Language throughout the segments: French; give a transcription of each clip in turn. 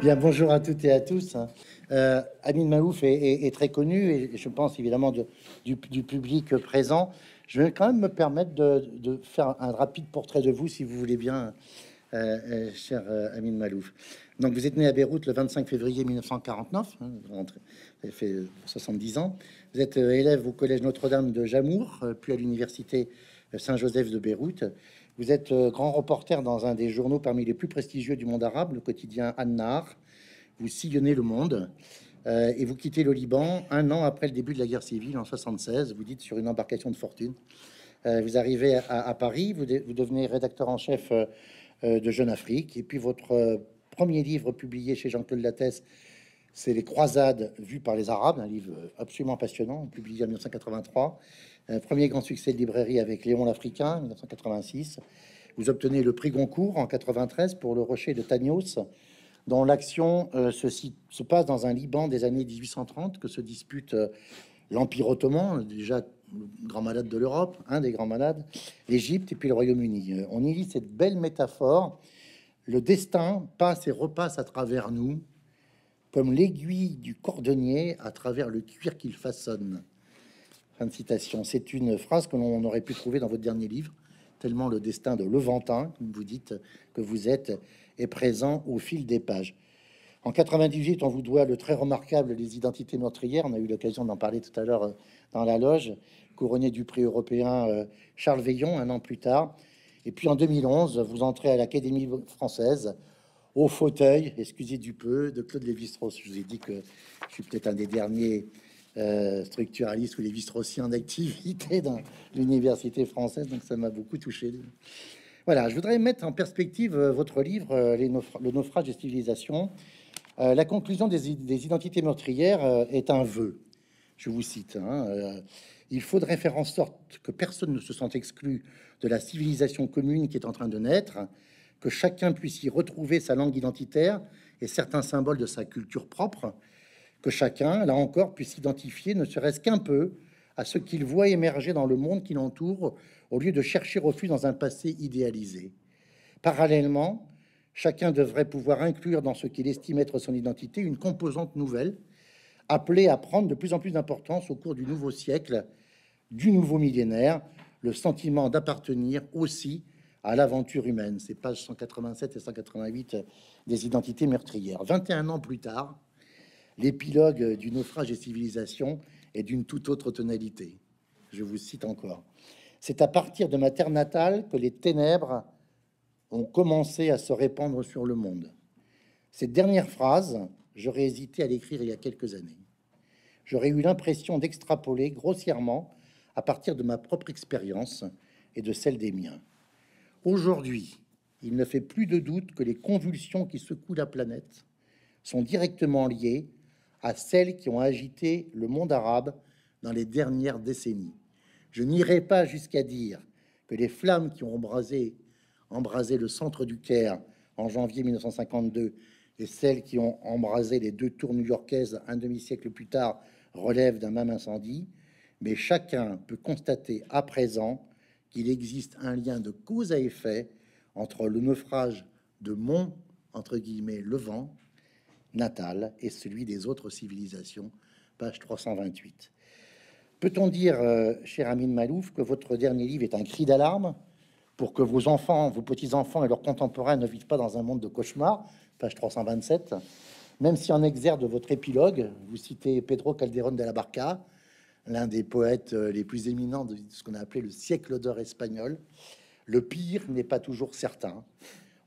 Bien, bonjour à toutes et à tous. Amin Maalouf est très connu et je pense évidemment du public présent. Je vais quand même me permettre de faire un rapide portrait de vous, si vous voulez bien, cher Amin Maalouf. Donc, vous êtes né à Beyrouth le 25 février 1949, hein, vous avez fait 70 ans. Vous êtes élève au Collège Notre-Dame de Jamour, puis à l'Université Saint-Joseph de Beyrouth. Vous êtes grand reporter dans un des journaux parmi les plus prestigieux du monde arabe, le quotidien An-Nahr. Vous sillonnez le monde et vous quittez le Liban un an après le début de la guerre civile en 1976. Vous dites sur une embarcation de fortune. Vous arrivez à Paris, vous devenez rédacteur en chef de Jeune Afrique. Et puis votre premier livre publié chez Jean-Claude Lattès, c'est Les croisades vues par les arabes, un livre absolument passionnant, publié en 1983. Premier grand succès de librairie avec Léon l'Africain, 1986. Vous obtenez le prix Goncourt en 1993 pour Le rocher de Tanios, dont l'action se passe dans un Liban des années 1830 que se dispute l'Empire ottoman, déjà le grand malade de l'Europe, un des grands malades, l'Égypte et puis le Royaume-Uni. On y lit cette belle métaphore. Le destin passe et repasse à travers nous, comme l'aiguille du cordonnier à travers le cuir qu'il façonne. Fin de citation. C'est une phrase que l'on aurait pu trouver dans votre dernier livre, tellement le destin de Levantin, comme vous dites que vous êtes, est présent au fil des pages. En 1998, on vous doit le très remarquable Les identités meurtrières. On a eu l'occasion d'en parler tout à l'heure dans la loge, couronné du prix européen Charles Veillon un an plus tard. Et puis en 2011, vous entrez à l'Académie française, au fauteuil, excusez du peu, de Claude Lévi-Strauss. Je vous ai dit que je suis peut-être un des derniers structuralistes ou lévi-straussiens en activité dans l'université française, donc ça m'a beaucoup touché. Voilà, je voudrais mettre en perspective votre livre, Le naufrage des civilisations. La conclusion des identités meurtrières est un vœu. Je vous cite, hein, il faudrait faire en sorte que personne ne se sente exclu de la civilisation commune qui est en train de naître, que chacun puisse y retrouver sa langue identitaire et certains symboles de sa culture propre, que chacun, là encore, puisse s'identifier, ne serait-ce qu'un peu, à ce qu'il voit émerger dans le monde qui l'entoure, au lieu de chercher refuge dans un passé idéalisé. Parallèlement, chacun devrait pouvoir inclure dans ce qu'il estime être son identité une composante nouvelle, appelée à prendre de plus en plus d'importance au cours du nouveau siècle, du nouveau millénaire, le sentiment d'appartenir aussi à l'aventure humaine. C'est pages 187 et 188 des identités meurtrières. 21 ans plus tard, l'épilogue du naufrage des civilisations est d'une toute autre tonalité. Je vous cite encore. C'est à partir de ma terre natale que les ténèbres ont commencé à se répandre sur le monde. Cette dernière phrase, j'aurais hésité à l'écrire il y a quelques années. J'aurais eu l'impression d'extrapoler grossièrement à partir de ma propre expérience et de celle des miens. Aujourd'hui, il ne fait plus de doute que les convulsions qui secouent la planète sont directement liées à celles qui ont agité le monde arabe dans les dernières décennies. Je n'irai pas jusqu'à dire que les flammes qui ont embrasé le centre du Caire en janvier 1952 et celles qui ont embrasé les deux tours new-yorkaises un demi-siècle plus tard relèvent d'un même incendie, mais chacun peut constater à présent qu'il existe un lien de cause à effet entre le naufrage de mon, entre guillemets, Levant natal et celui des autres civilisations, page 328. Peut-on dire, cher Amin Maalouf, que votre dernier livre est un cri d'alarme pour que vos enfants, vos petits-enfants et leurs contemporains ne vivent pas dans un monde de cauchemar, page 327, même si en exergue de votre épilogue, vous citez Pedro Calderón de la Barca, l'un des poètes les plus éminents de ce qu'on a appelé le siècle d'or espagnol. Le pire n'est pas toujours certain.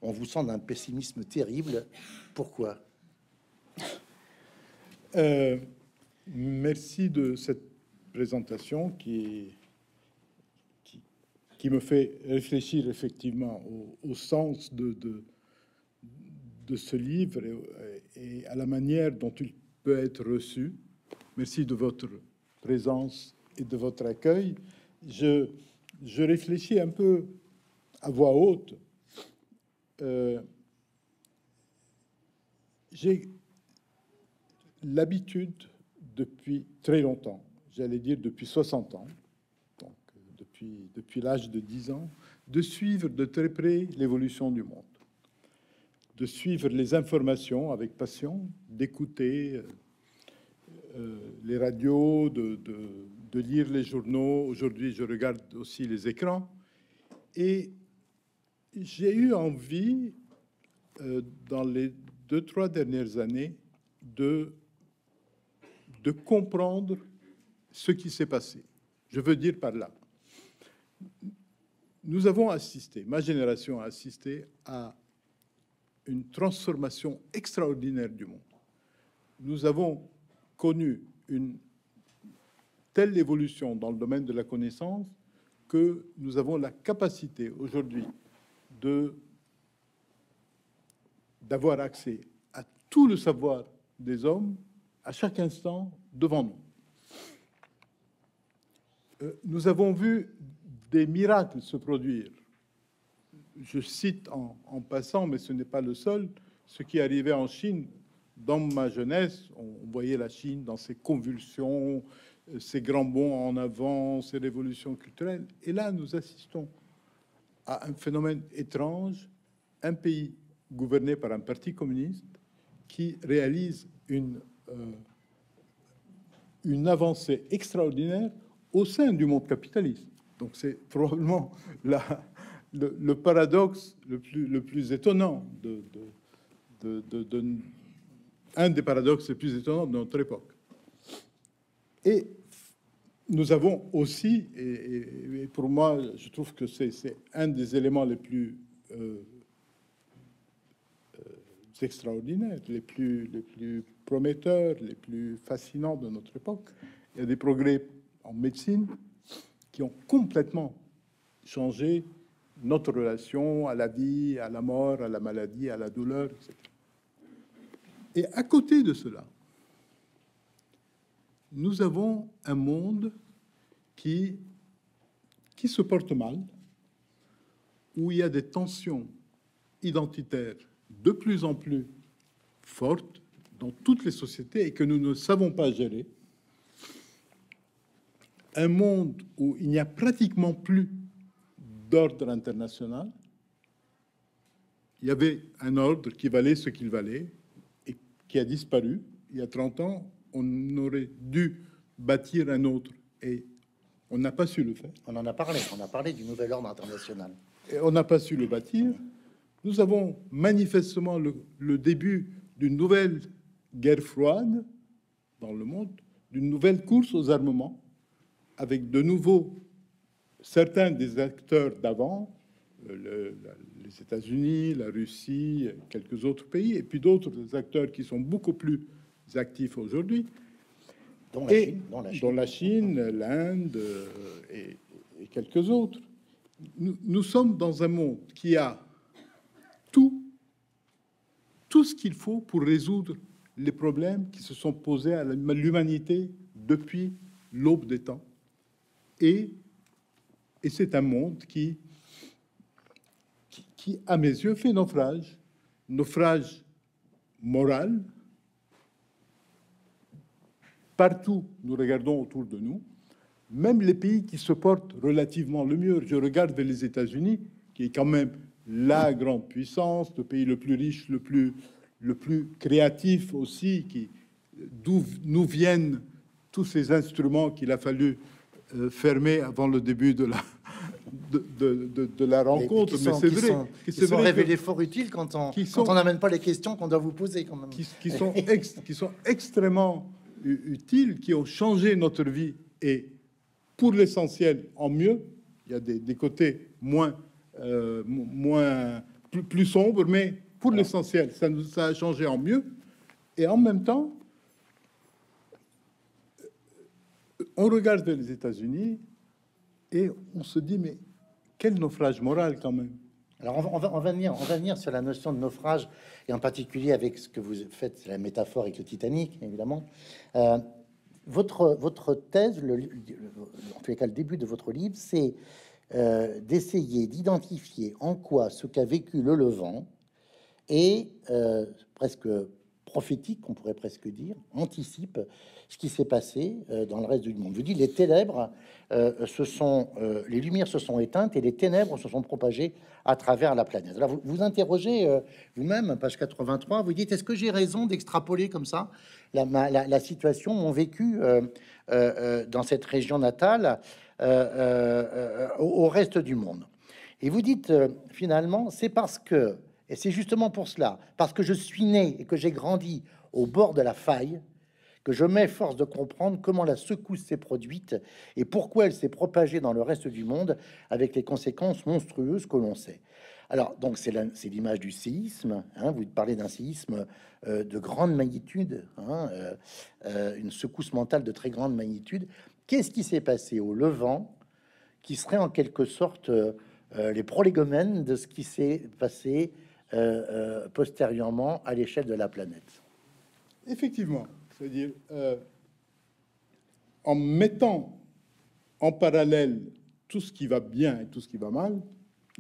On vous sent d'un pessimisme terrible. Pourquoi? Merci de cette présentation qui me fait réfléchir effectivement au sens de ce livre et à la manière dont il peut être reçu. Merci de votre présence et de votre accueil. Je réfléchis un peu à voix haute. J'ai l'habitude depuis très longtemps, j'allais dire depuis 60 ans, donc depuis l'âge de 10 ans, de suivre de très près l'évolution du monde. de suivre les informations avec passion, d'écouter les radios, de lire les journaux. Aujourd'hui, je regarde aussi les écrans. Et j'ai eu envie, dans les 2-3 dernières années, de comprendre ce qui s'est passé. Je veux dire par là, nous avons assisté, ma génération a assisté à une transformation extraordinaire du monde. Nous avons connu une telle évolution dans le domaine de la connaissance que nous avons la capacité aujourd'hui d'avoir accès à tout le savoir des hommes à chaque instant devant nous. Nous avons vu des miracles se produire. Je cite en passant, mais ce n'est pas le seul, ce qui arrivait en Chine. Dans ma jeunesse, on voyait la Chine dans ses convulsions, ses grands bonds en avant, ses révolutions culturelles. Et là, nous assistons à un phénomène étrange, un pays gouverné par un parti communiste qui réalise une avancée extraordinaire au sein du monde capitaliste. Donc c'est probablement le paradoxe le plus étonnant, un des paradoxes les plus étonnants de notre époque. Et nous avons aussi, et pour moi, je trouve que c'est un des éléments les plus extraordinaires, les plus prometteurs, les plus fascinants de notre époque. Il y a des progrès en médecine qui ont complètement changé notre relation à la vie, à la mort, à la maladie, à la douleur, etc. Et à côté de cela, nous avons un monde qui se porte mal, où il y a des tensions identitaires de plus en plus fortes dans toutes les sociétés et que nous ne savons pas gérer. Un monde où il n'y a pratiquement plus d'ordre international. Il y avait un ordre qui valait ce qu'il valait et qui a disparu. Il y a 30 ans, on aurait dû bâtir un autre et on n'a pas su le faire. On en a parlé. On a parlé du nouvel ordre international. Et on n'a pas su le bâtir. Nous avons manifestement le début d'une nouvelle guerre froide dans le monde, d'une nouvelle course aux armements, avec de nouveau certains des acteurs d'avant, les États-Unis, la Russie, quelques autres pays, et puis d'autres acteurs qui sont beaucoup plus actifs aujourd'hui, dont la Chine, l'Inde et quelques autres. Nous sommes dans un monde qui a tout ce qu'il faut pour résoudre les problèmes qui se sont posés à l'humanité depuis l'aube des temps. Et c'est un monde qui, à mes yeux, fait naufrage. Naufrage moral. Partout, nous regardons autour de nous. Même les pays qui se portent relativement le mieux. Je regarde vers les États-Unis, qui est quand même la grande puissance, le pays le plus riche, le plus créatif aussi, d'où nous viennent tous ces instruments qu'il a fallu fermé avant le début de la rencontre, mais c'est vrai. Qui sont révélés fort utiles quand on n'amène pas les questions qu'on doit vous poser, quand même. Qui sont extrêmement utiles, qui ont changé notre vie, et pour l'essentiel en mieux. Il y a des côtés plus sombres, mais pour l'essentiel, ça a changé en mieux. Et en même temps, on regarde vers les États-Unis et on se dit, mais quel naufrage moral quand même. Alors on va venir sur la notion de naufrage, et en particulier avec ce que vous faites, la métaphore avec le Titanic, évidemment. Votre thèse, en tous les cas le début de votre livre, c'est d'essayer d'identifier en quoi ce qu'a vécu le Levant est presque prophétique, on pourrait presque dire, anticipe ce qui s'est passé dans le reste du monde. Je dis, les ténèbres, les lumières se sont éteintes et les ténèbres se sont propagées à travers la planète. Alors, vous vous interrogez vous-même, page 83, vous dites, est-ce que j'ai raison d'extrapoler comme ça la situation, mon vécu dans cette région natale au reste du monde? Et vous dites, finalement, c'est parce que, et c'est justement pour cela, parce que je suis né et que j'ai grandi au bord de la faille, que je m'efforce de comprendre comment la secousse s'est produite et pourquoi elle s'est propagée dans le reste du monde avec les conséquences monstrueuses que l'on sait. Alors, donc, c'est l'image du séisme. Hein, vous parlez d'un séisme de grande magnitude, hein, une secousse mentale de très grande magnitude. Qu'est-ce qui s'est passé au Levant qui serait en quelque sorte les prolégomènes de ce qui s'est passé postérieurement à l'échelle de la planète? Effectivement, c'est-à-dire en mettant en parallèle tout ce qui va bien et tout ce qui va mal,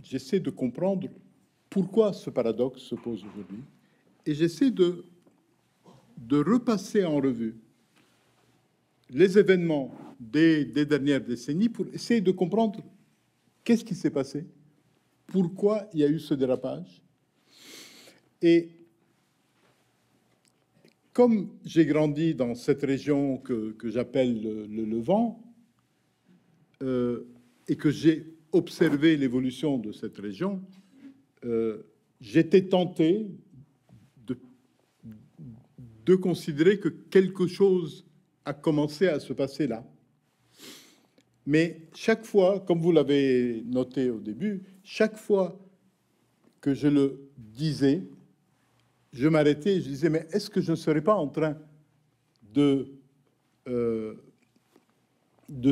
j'essaie de comprendre pourquoi ce paradoxe se pose aujourd'hui et j'essaie de repasser en revue les événements des dernières décennies pour essayer de comprendre qu'est-ce qui s'est passé, pourquoi il y a eu ce dérapage. Et comme j'ai grandi dans cette région que j'appelle le Levant et que j'ai observé l'évolution de cette région, j'étais tenté de considérer que quelque chose a commencé à se passer là. Mais chaque fois, comme vous l'avez noté au début, chaque fois que je le disais, je m'arrêtais et je disais, mais est-ce que je ne serais pas en train de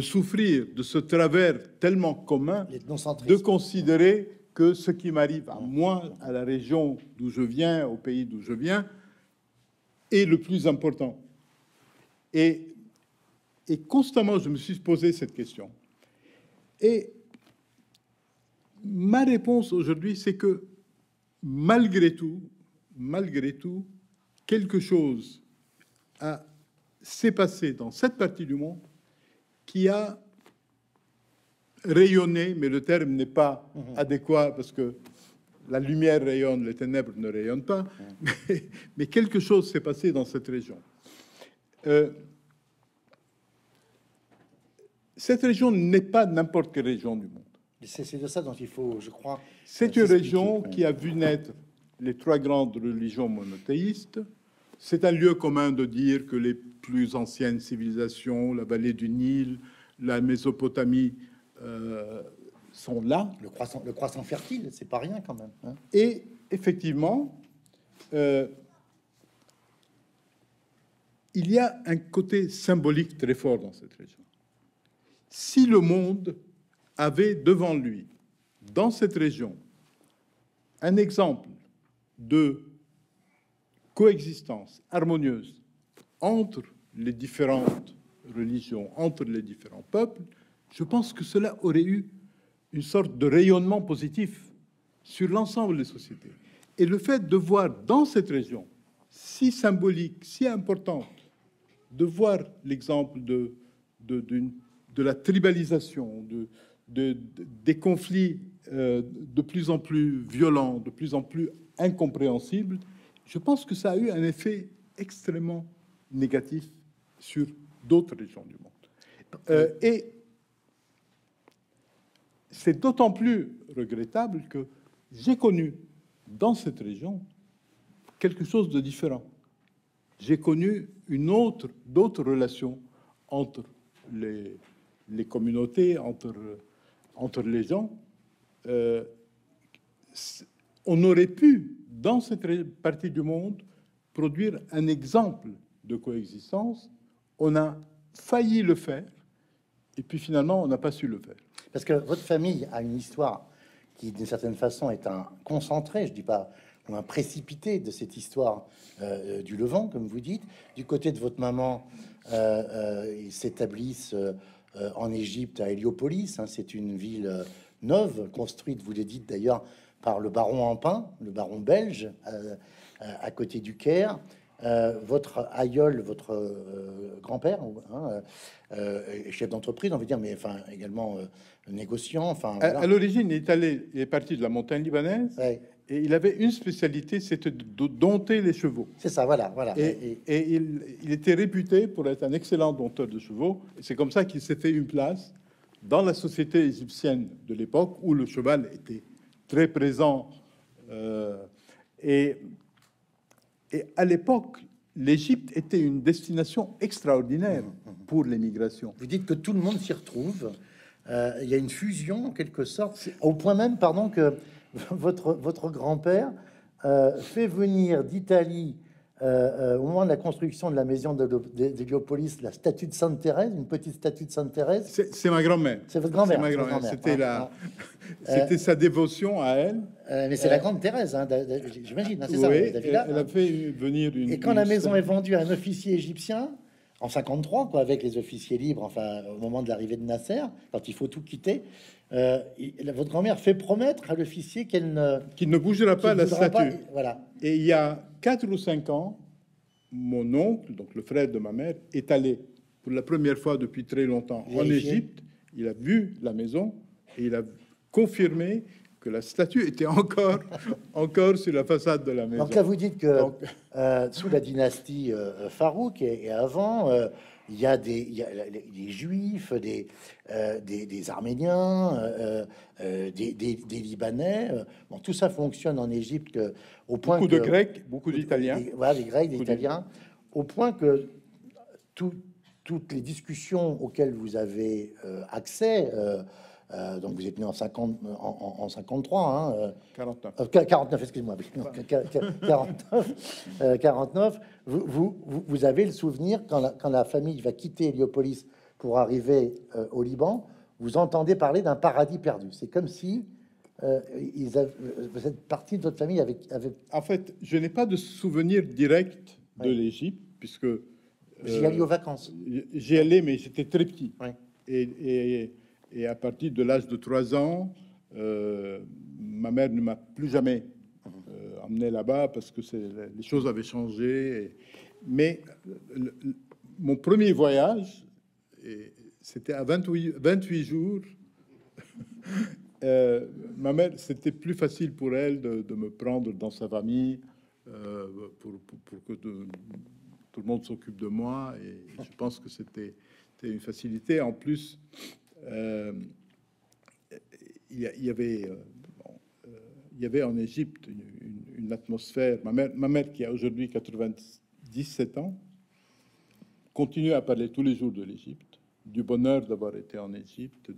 souffrir de ce travers tellement commun, de considérer que ce qui m'arrive à moi, à la région d'où je viens, au pays d'où je viens, est le plus important. Et constamment, je me suis posé cette question. Et ma réponse aujourd'hui, c'est que malgré tout, quelque chose s'est passé dans cette partie du monde qui a rayonné, mais le terme n'est pas adéquat parce que la lumière rayonne, les ténèbres ne rayonnent pas, mais quelque chose s'est passé dans cette région. Cette région n'est pas n'importe quelle région du monde. C'est de ça dont il faut, je crois... C'est une région qui a vu naître les trois grandes religions monothéistes. C'est un lieu commun de dire que les plus anciennes civilisations, la vallée du Nil, la Mésopotamie, sont là. Le croissant fertile, c'est pas rien quand même. Hein. Et effectivement, il y a un côté symbolique très fort dans cette région. Si le monde avait devant lui, dans cette région, un exemple de coexistence harmonieuse entre les différentes religions, entre les différents peuples, je pense que cela aurait eu une sorte de rayonnement positif sur l'ensemble des sociétés. Et le fait de voir dans cette région, si symbolique, si importante, de voir l'exemple de la tribalisation, des conflits de plus en plus violents, de plus en plus incompréhensible, je pense que ça a eu un effet extrêmement négatif sur d'autres régions du monde. Et c'est d'autant plus regrettable que j'ai connu dans cette région quelque chose de différent. J'ai connu d'autres relations entre les communautés, entre les gens. On aurait pu, dans cette partie du monde, produire un exemple de coexistence. On a failli le faire, et puis finalement, on n'a pas su le faire. Parce que votre famille a une histoire qui, d'une certaine façon, est un concentré, je ne dis pas un précipité de cette histoire du Levant, comme vous dites. Du côté de votre maman, ils s'établissent en Égypte, à Héliopolis. Hein, c'est une ville neuve, construite, vous l'avez dit d'ailleurs, par le baron Ampin, le baron belge, à côté du Caire, votre aïeul, votre grand-père, hein, chef d'entreprise, on veut dire, mais enfin également négociant. Enfin, voilà. À l'origine, il est parti de la montagne libanaise. Ouais. Et il avait une spécialité, c'était de dompter les chevaux. C'est ça, voilà, voilà. Et il était réputé pour être un excellent dompteur de chevaux. C'est comme ça qu'il s'est fait une place dans la société égyptienne de l'époque, où le cheval était très présent. Et à l'époque, l'Égypte était une destination extraordinaire pour l'émigration. Vous dites que tout le monde s'y retrouve. Il y a une fusion, en quelque sorte, au point même, pardon, que votre grand-père fait venir d'Italie, au moment de la construction de la maison d'Héliopolis, la statue de Sainte-Thérèse, une petite statue de Sainte-Thérèse. C'est ma grand-mère. C'est votre grand-mère. C'était sa dévotion à elle. Mais c'est la grande Thérèse, hein, j'imagine. Hein, c'est oui, ça. Elle a fait venir une. Et quand la maison est vendue à un officier égyptien en 1953, quoi, avec les officiers libres, enfin au moment de l'arrivée de Nasser, quand il faut tout quitter. Votre grand-mère fait promettre à l'officier qu'il ne bougera pas la statue. Pas, voilà. Et il y a 4 ou 5 ans, mon oncle, donc le frère de ma mère, est allé pour la première fois depuis très longtemps en Égypte. Il a vu la maison et il a confirmé que la statue était encore sur la façade de la maison. Donc là, vous dites que sous la dynastie Farouk et avant. Il y a des Juifs, des Arméniens, des Libanais. Bon, tout ça fonctionne en Égypte au point que... Beaucoup de Grecs, beaucoup d'Italiens. Voilà, des Grecs, des Italiens. Au point que toutes les discussions auxquelles vous avez accès... donc vous êtes né en 53, hein, 49. 49, excusez-moi. 49. 49. Vous avez le souvenir quand la famille va quitter Héliopolis pour arriver au Liban, vous entendez parler d'un paradis perdu. C'est comme si cette partie de votre famille avait... En fait, je n'ai pas de souvenir direct de l'Égypte, puisque j'y allais aux vacances. J'y allais, mais j'étais très petit. Oui. Et à partir de l'âge de 3 ans, ma mère ne m'a plus jamais emmené là-bas parce que les choses avaient changé. Mais mon premier voyage, c'était à 28 jours. Ma mère, c'était plus facile pour elle de me prendre dans sa famille pour que tout le monde s'occupe de moi. Et je pense que c'était une facilité. En plus... il y avait en Égypte une atmosphère. Ma mère qui a aujourd'hui 97 ans continue à parler tous les jours de l'Égypte, du bonheur d'avoir été en Égypte.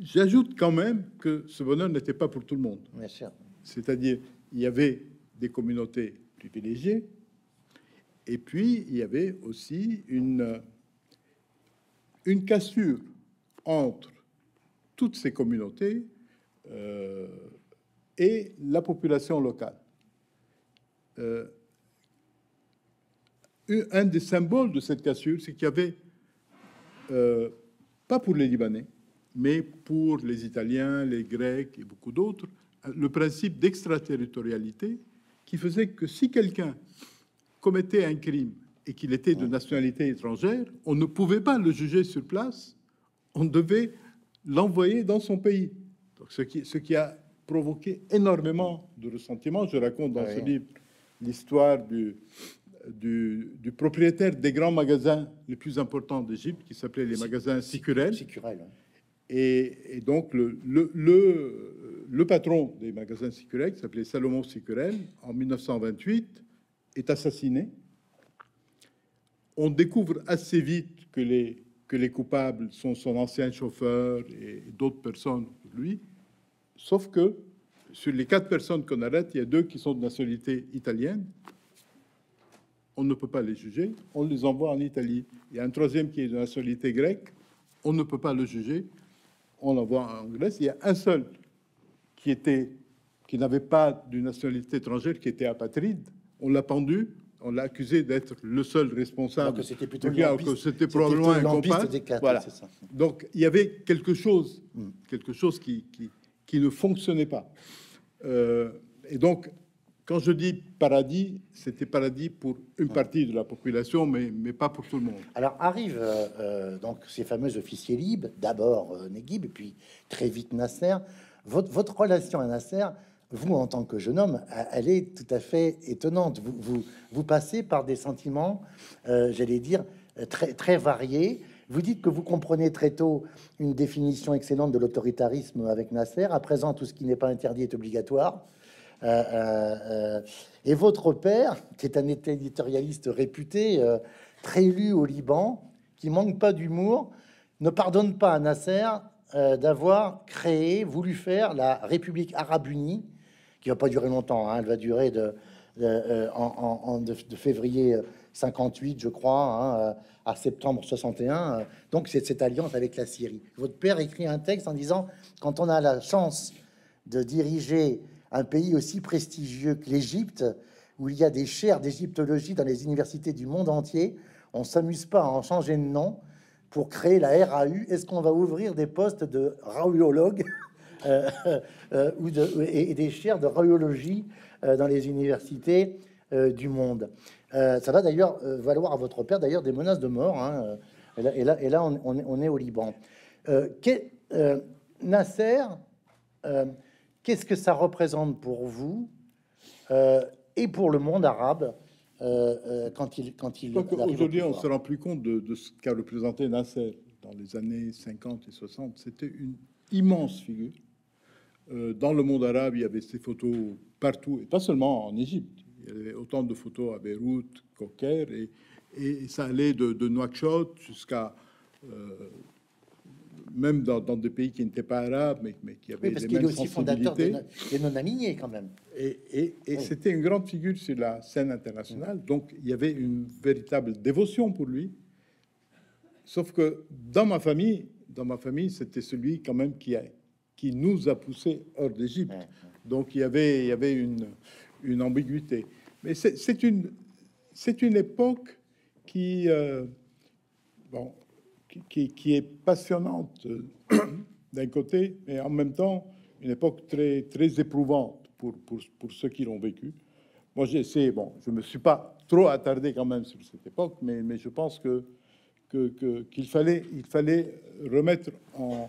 J'ajoute quand même que ce bonheur n'était pas pour tout le monde. C'est-à-dire, il y avait des communautés privilégiées, et puis il y avait aussi une cassure entre toutes ces communautés et la population locale. Un des symboles de cette cassure, c'est qu'il y avait, pas pour les Libanais, mais pour les Italiens, les Grecs et beaucoup d'autres, le principe d'extraterritorialité qui faisait que si quelqu'un commettait un crime et qu'il était de nationalité étrangère, on ne pouvait pas le juger sur place, on devait l'envoyer dans son pays. Donc, ce qui a provoqué énormément de ressentiment. Je raconte dans ce livre l'histoire du propriétaire des grands magasins les plus importants d'Égypte, qui s'appelait les magasins Sikurel. Et donc, le patron des magasins Sikurel, qui s'appelait Salomon Sikurel, en 1928, est assassiné. On découvre assez vite que les coupables sont son ancien chauffeur et d'autres personnes, lui. Sauf que sur les 4 personnes qu'on arrête, il y a 2 qui sont de nationalité italienne. On ne peut pas les juger. On les envoie en Italie. Il y a un 3e qui est de nationalité grecque. On ne peut pas le juger. On l'envoie en Grèce. Il y a un seul qui n'avait pas de nationalité étrangère, qui était apatride. On l'a pendu. On l'a accusé d'être le seul responsable. Alors que c'était plutôt probablement un compas. Voilà. Donc il y avait quelque chose qui ne fonctionnait pas. Et donc Quand je dis paradis, c'était paradis pour une partie de la population, mais pas pour tout le monde. Alors arrivent donc ces fameux officiers libres, d'abord Neguib, et puis très vite Nasser. Votre relation à Nasser, vous en tant que jeune homme, elle est tout à fait étonnante. Vous passez par des sentiments, j'allais dire, très variés. Vous dites que vous comprenez très tôt une définition excellente de l'autoritarisme avec Nasser. À présent, tout ce qui n'est pas interdit est obligatoire. Et votre père, qui est un éditorialiste réputé, très lu au Liban, qui manque pas d'humour, ne pardonne pas à Nasser d'avoir créé, voulu faire la République arabe unie, qui va pas durer longtemps, hein, elle va durer de février 58, je crois, hein, à septembre 61. Donc c'est cette alliance avec la Syrie. Votre père écrit un texte en disant, quand on a la chance de diriger un pays aussi prestigieux que l'Égypte, où il y a des chaires d'égyptologie dans les universités du monde entier, on ne s'amuse pas à en changer de nom pour créer la RAU. Est-ce qu'on va ouvrir des postes de raouologue et des chaires de raouologie dans les universités du monde? Ça va d'ailleurs valoir à votre père d'ailleurs des menaces de mort. Hein, et là on est au Liban. Nasser... Qu'est-ce que ça représente pour vous et pour le monde arabe quand il Aujourd'hui, on se rend plus compte de ce qu'a représenté Nasser dans les années 50 et 60. C'était une immense figure. Dans le monde arabe, il y avait ces photos partout, et pas seulement en Égypte. Il y avait autant de photos à Beyrouth qu'au Caire, et ça allait de Nouakchott jusqu'à... même dans des pays qui n'étaient pas arabes, mais qui avaient les mêmes sensibilités. Des non-alignés, quand même. Et c'était une grande figure sur la scène internationale. Donc, il y avait une véritable dévotion pour lui. Sauf que dans ma famille, c'était celui quand même qui nous a poussés hors d'Égypte. Donc, il y avait une ambiguïté. Mais c'est une époque qui qui est passionnante d'un côté, mais en même temps une époque très très éprouvante pour ceux qui l'ont vécu. Moi, j'ai essayé. Bon, je me suis pas trop attardé quand même sur cette époque, mais je pense qu'il fallait remettre en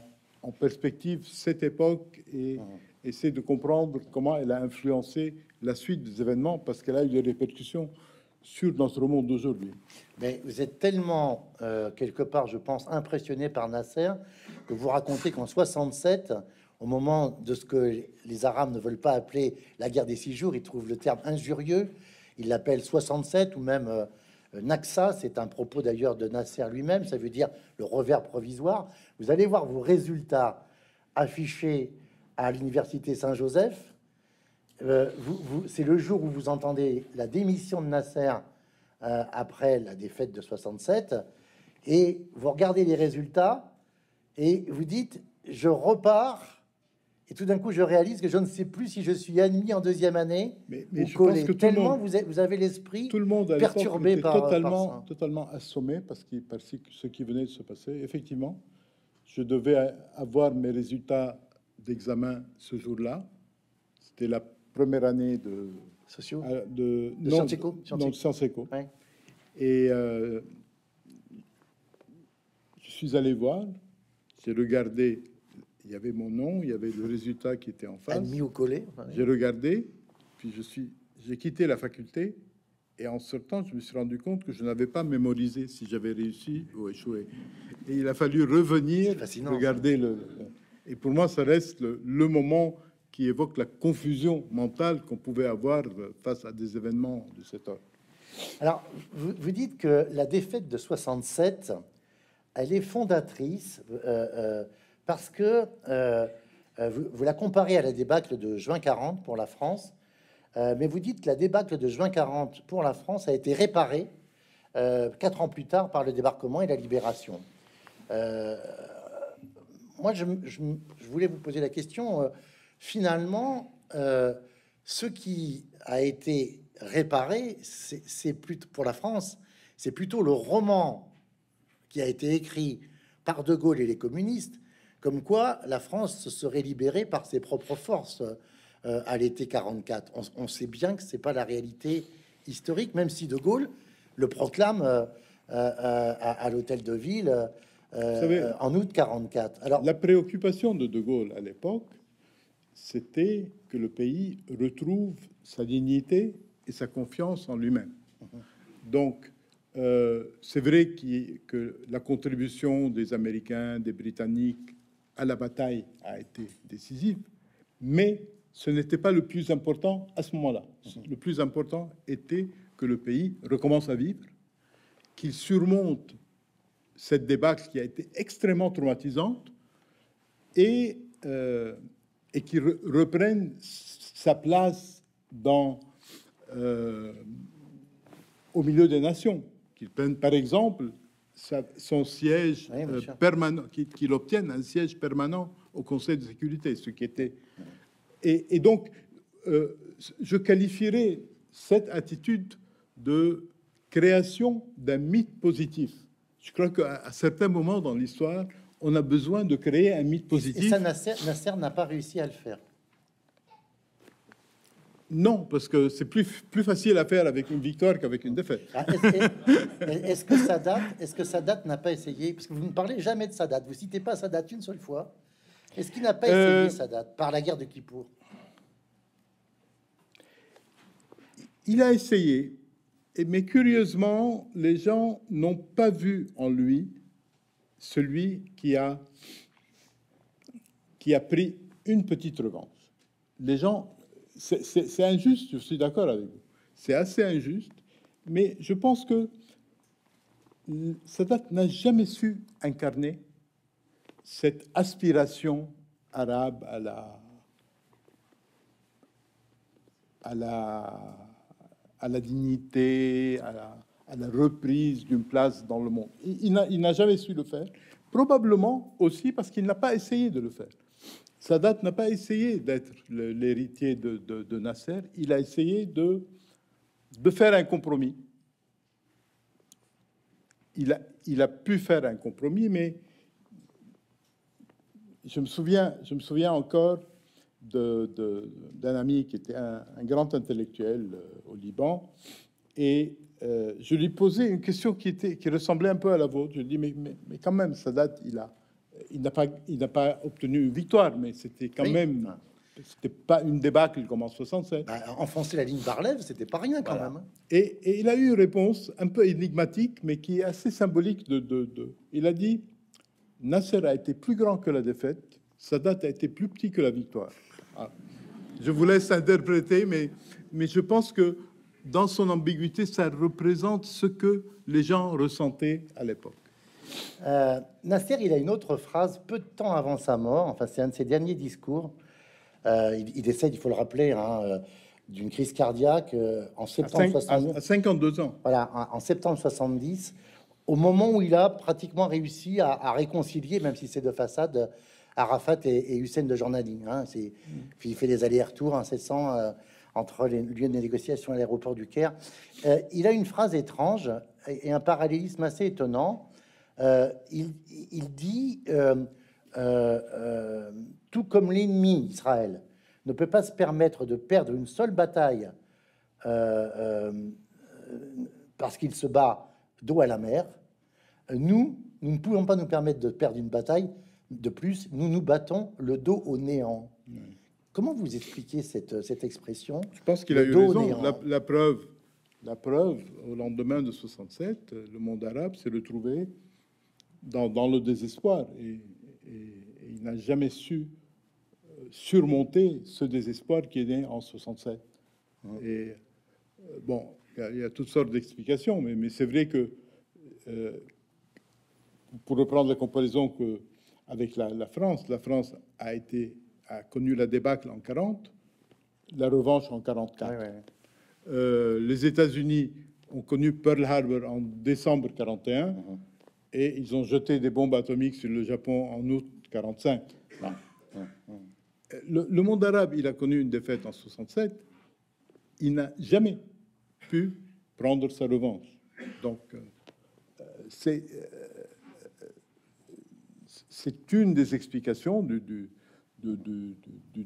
perspective cette époque et essayer de comprendre comment elle a influencé la suite des événements, parce qu'elle a eu des répercussions sur notre monde d'aujourd'hui. Mais vous êtes tellement, quelque part, je pense, impressionné par Nasser, que vous racontez qu'en 67, au moment de ce que les Arabes ne veulent pas appeler la guerre des 6 jours, ils trouvent le terme injurieux, ils l'appellent 67 ou même Naksa, c'est un propos d'ailleurs de Nasser lui-même, ça veut dire le revers provisoire. Vous allez voir vos résultats affichés à l'Université Saint-Joseph. C'est le jour où vous entendez la démission de Nasser après la défaite de 67, et vous regardez les résultats et vous dites je repars, et tout d'un coup je réalise que je ne sais plus si je suis admis en deuxième année mais je pense que tellement vous avez l'esprit perturbé par totalement assommé par ce qui venait de se passer. Effectivement, je devais avoir mes résultats d'examen ce jour-là. C'était la première année de sociaux, de sciences éco. Ouais. Et je suis allé voir, j'ai regardé, il y avait mon nom, il y avait le résultat qui était en face. Admis au collège. Enfin, j'ai regardé, puis j'ai quitté la faculté, et en sortant, je me suis rendu compte que je n'avais pas mémorisé si j'avais réussi ou échoué. Et il a fallu revenir, regarder le. Et pour moi, ça reste le moment qui évoque la confusion mentale qu'on pouvait avoir face à des événements de cet ordre. Alors, vous dites que la défaite de 67, elle est fondatrice parce que vous la comparez à la débâcle de juin 40 pour la France, mais vous dites que la débâcle de juin 40 pour la France a été réparée 4 ans plus tard par le débarquement et la libération. Moi, je voulais vous poser la question... Finalement, ce qui a été réparé, c'est plutôt pour la France, c'est plutôt le roman qui a été écrit par De Gaulle et les communistes, comme quoi la France serait libérée par ses propres forces. à l'été 44. On sait bien que c'est pas la réalité historique, même si De Gaulle le proclame à l'hôtel de ville savez, en août 44. Alors, la préoccupation de De Gaulle à l'époque, c'était que le pays retrouve sa dignité et sa confiance en lui-même. Donc, c'est vrai que la contribution des Américains, des Britanniques à la bataille a été décisive, mais ce n'était pas le plus important à ce moment-là. Le plus important était que le pays recommence à vivre, qu'il surmonte cette débâcle qui a été extrêmement traumatisante et qu'il reprenne sa place dans, au milieu des nations, qu'il prenne par exemple son siège permanent, qu'il obtienne un siège permanent au Conseil de sécurité, ce qui était... Et donc, je qualifierais cette attitude de création d'un mythe positif. Je crois qu'à certains moments dans l'histoire, on a besoin de créer un mythe positif. Et ça, Nasser n'a pas réussi à le faire. Non, parce que c'est plus facile à faire avec une victoire qu'avec une défaite. Ah, est-ce que Sadat n'a pas essayé? Parce que vous ne parlez jamais de Sadat. Vous citez pas Sadat une seule fois. Est-ce qu'il n'a pas essayé Sadat par la guerre de Kippour? Il a essayé, mais curieusement, les gens n'ont pas vu en lui celui qui a pris une petite revanche. Les gens, c'est injuste, je suis d'accord avec vous. C'est assez injuste, mais je pense que Sadat n'a jamais su incarner cette aspiration arabe à la dignité, à la reprise d'une place dans le monde. Il n'a jamais su le faire, probablement aussi parce qu'il n'a pas essayé de le faire. Sadat n'a pas essayé d'être l'héritier de Nasser, il a essayé de faire un compromis. Il a pu faire un compromis, mais je me souviens encore d'un ami qui était un grand intellectuel au Liban, et je lui posais une question qui ressemblait un peu à la vôtre. Je lui dis mais quand même, Sadat, il n'a pas obtenu une victoire, mais c'était quand même, c'était pas une débâcle comme en 67. Bah, enfoncer la ligne Barlev, c'était pas rien quand même. Et il a eu une réponse un peu énigmatique, mais qui est assez symbolique de. Il a dit: Nasser a été plus grand que la défaite, Sadat a été plus petit que la victoire. Alors, je vous laisse interpréter, mais je pense que dans son ambiguïté, ça représente ce que les gens ressentaient à l'époque. Nasser, il a une autre phrase peu de temps avant sa mort, enfin c'est un de ses derniers discours. Il décède, il faut le rappeler, d'une crise cardiaque en septembre 70. À 52 ans. Voilà, en septembre 70. Au moment où il a pratiquement réussi à réconcilier, même si c'est de façade, Arafat et Hussein de Jordanie. Puis il fait des allers-retours incessants entre les lieux de négociation à l'aéroport du Caire. Il a une phrase étrange et un parallélisme assez étonnant. Il dit tout comme l'ennemi, Israël ne peut pas se permettre de perdre une seule bataille parce qu'il se bat dos à la mer. Nous ne pouvons pas nous permettre de perdre une bataille de plus. Nous nous battons le dos au néant. Comment vous expliquez cette expression? Je pense qu'il a eu raison. La preuve, au lendemain de 67, le monde arabe s'est retrouvé dans le désespoir et il n'a jamais su surmonter ce désespoir qui est né en 67. Et bon, il y a toutes sortes d'explications, mais c'est vrai que, pour reprendre la comparaison avec la France a connu la débâcle en 40, la revanche en 44. Ouais, ouais. Les États-Unis ont connu Pearl Harbor en décembre 41, et ils ont jeté des bombes atomiques sur le Japon en août 45. Ouais. Ouais. Le monde arabe, il a connu une défaite en 67. Il n'a jamais pu prendre sa revanche. Donc, c'est une des explications du, du, du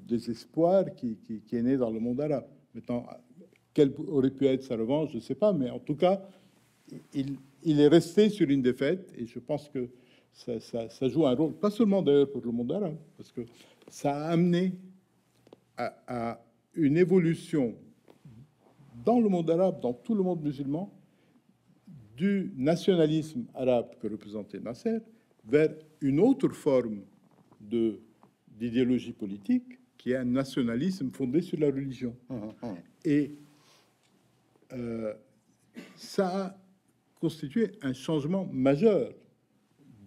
désespoir qui est né dans le monde arabe. Maintenant, quelle aurait pu être sa revanche, je ne sais pas, mais en tout cas, il est resté sur une défaite, et je pense que ça joue un rôle, pas seulement d'ailleurs pour le monde arabe, parce que ça a amené à une évolution dans le monde arabe, dans tout le monde musulman, du nationalisme arabe que représentait Nasser vers une autre forme d'idéologie politique qui est un nationalisme fondé sur la religion. Et ça a constitué un changement majeur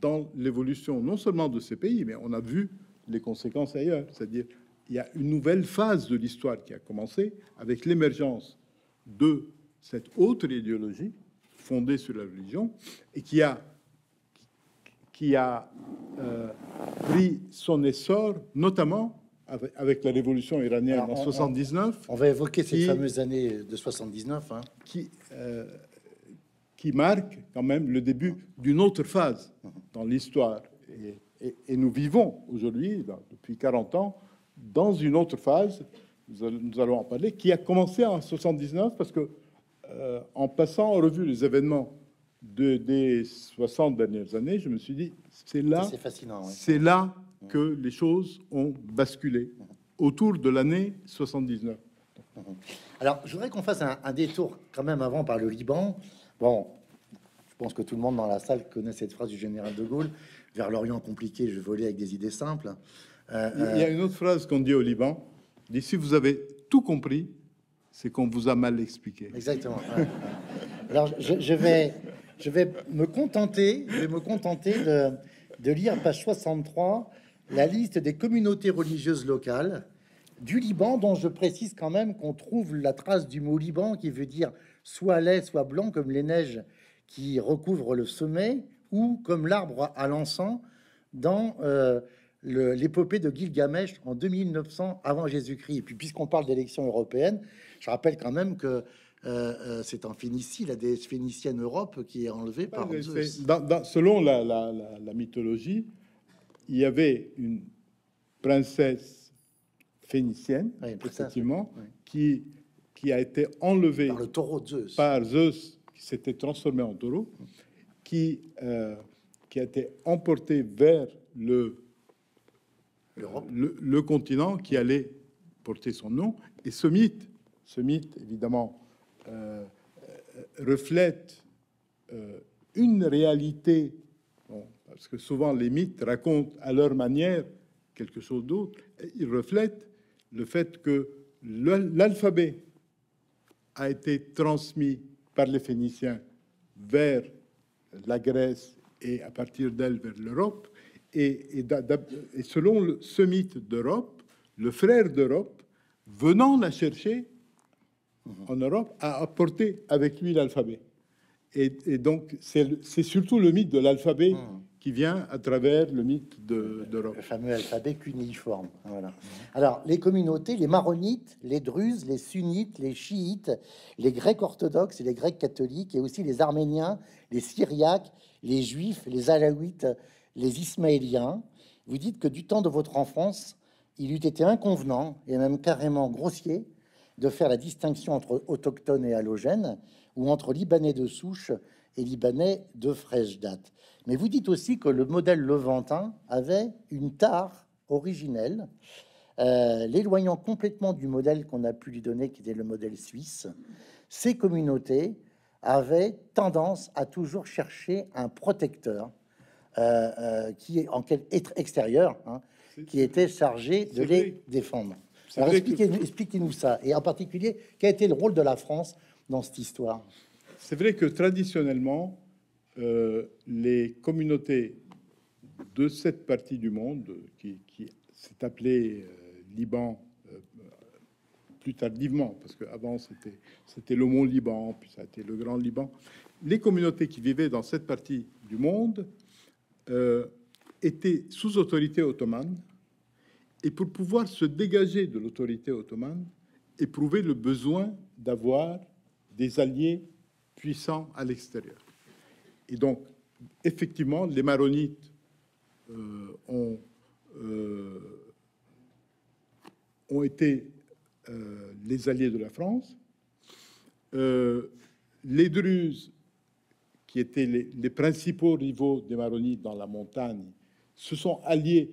dans l'évolution non seulement de ces pays, mais on a vu les conséquences ailleurs. C'est-à-dire il y a une nouvelle phase de l'histoire qui a commencé avec l'émergence de cette autre idéologie fondée sur la religion et qui a pris son essor, notamment avec la révolution iranienne en 79. On va évoquer cette fameuse année de 79. Hein. Qui marque quand même le début d'une autre phase dans l'histoire. Et nous vivons aujourd'hui, depuis 40 ans, dans une autre phase, nous allons en parler, qui a commencé en 79, parce que en passant en revue les événements des 60 dernières années, je me suis dit, c'est là que les choses ont basculé, autour de l'année 79. Alors, je voudrais qu'on fasse un détour quand même avant par le Liban. Bon, je pense que tout le monde dans la salle connaît cette phrase du général de Gaulle, vers l'Orient compliqué, je volais avec des idées simples. Il y a une autre phrase qu'on dit au Liban, dit, si vous avez tout compris, c'est qu'on vous a mal expliqué. Exactement. Alors, je vais me contenter de lire, page 63, la liste des communautés religieuses locales du Liban, dont je précise quand même qu'on trouve la trace du mot Liban, qui veut dire soit lait, soit blanc, comme les neiges qui recouvrent le sommet, ou comme l'arbre à l'encens dans l'épopée de Gilgamesh en 2900 avant Jésus-Christ. Et puis, puisqu'on parle d'élections européennes, je rappelle quand même que c'est en Phénicie, la déesse phénicienne Europe, qui est enlevée par Zeus. Selon la mythologie, il y avait une princesse phénicienne, oui, effectivement, oui, qui a été enlevée par le taureau de Zeus, qui s'était transformé en taureau, qui a été emporté vers le continent qui allait porter son nom. Et ce mythe évidemment reflète une réalité, parce que souvent les mythes racontent à leur manière quelque chose d'autre. Il reflète le fait que l'alphabet a été transmis par les Phéniciens vers la Grèce et à partir d'elle vers l'Europe. Et selon ce mythe d'Europe, le frère d'Europe, venant la chercher en Europe, a apporté avec lui l'alphabet. Et donc, c'est surtout le mythe de l'alphabet qui vient à travers le mythe d'Europe. Le fameux alphabet cunéiforme. Voilà. Alors, les communautés, les maronites, les druzes, les sunnites, les chiites, les grecs orthodoxes et les grecs catholiques, et aussi les arméniens, les syriaques, les juifs, les alaouites, les ismaéliens. Vous dites que du temps de votre enfance, il eût été inconvenant et même carrément grossier de faire la distinction entre autochtones et halogènes, ou entre libanais de souche et libanais de fraîche date. Mais vous dites aussi que le modèle levantin avait une tare originelle, l'éloignant complètement du modèle qu'on a pu lui donner, qui était le modèle suisse. Ces communautés avaient tendance à toujours chercher un protecteur qui est en quelque extérieur, hein, qui était chargé de les défendre. Alors expliquez-nous ça, et en particulier, quel a été le rôle de la France dans cette histoire ? C'est vrai que traditionnellement, les communautés de cette partie du monde, qui s'est appelée Liban plus tardivement, parce qu'avant c'était le Mont Liban, puis ça a été le Grand Liban, les communautés qui vivaient dans cette partie du monde étaient sous autorité ottomane, et pour pouvoir se dégager de l'autorité ottomane, éprouvaient le besoin d'avoir des alliés puissants à l'extérieur. Et donc, effectivement, les maronites ont ont été les alliés de la France. Les Druzes, qui étaient les principaux rivaux des Maronites dans la montagne, se sont alliés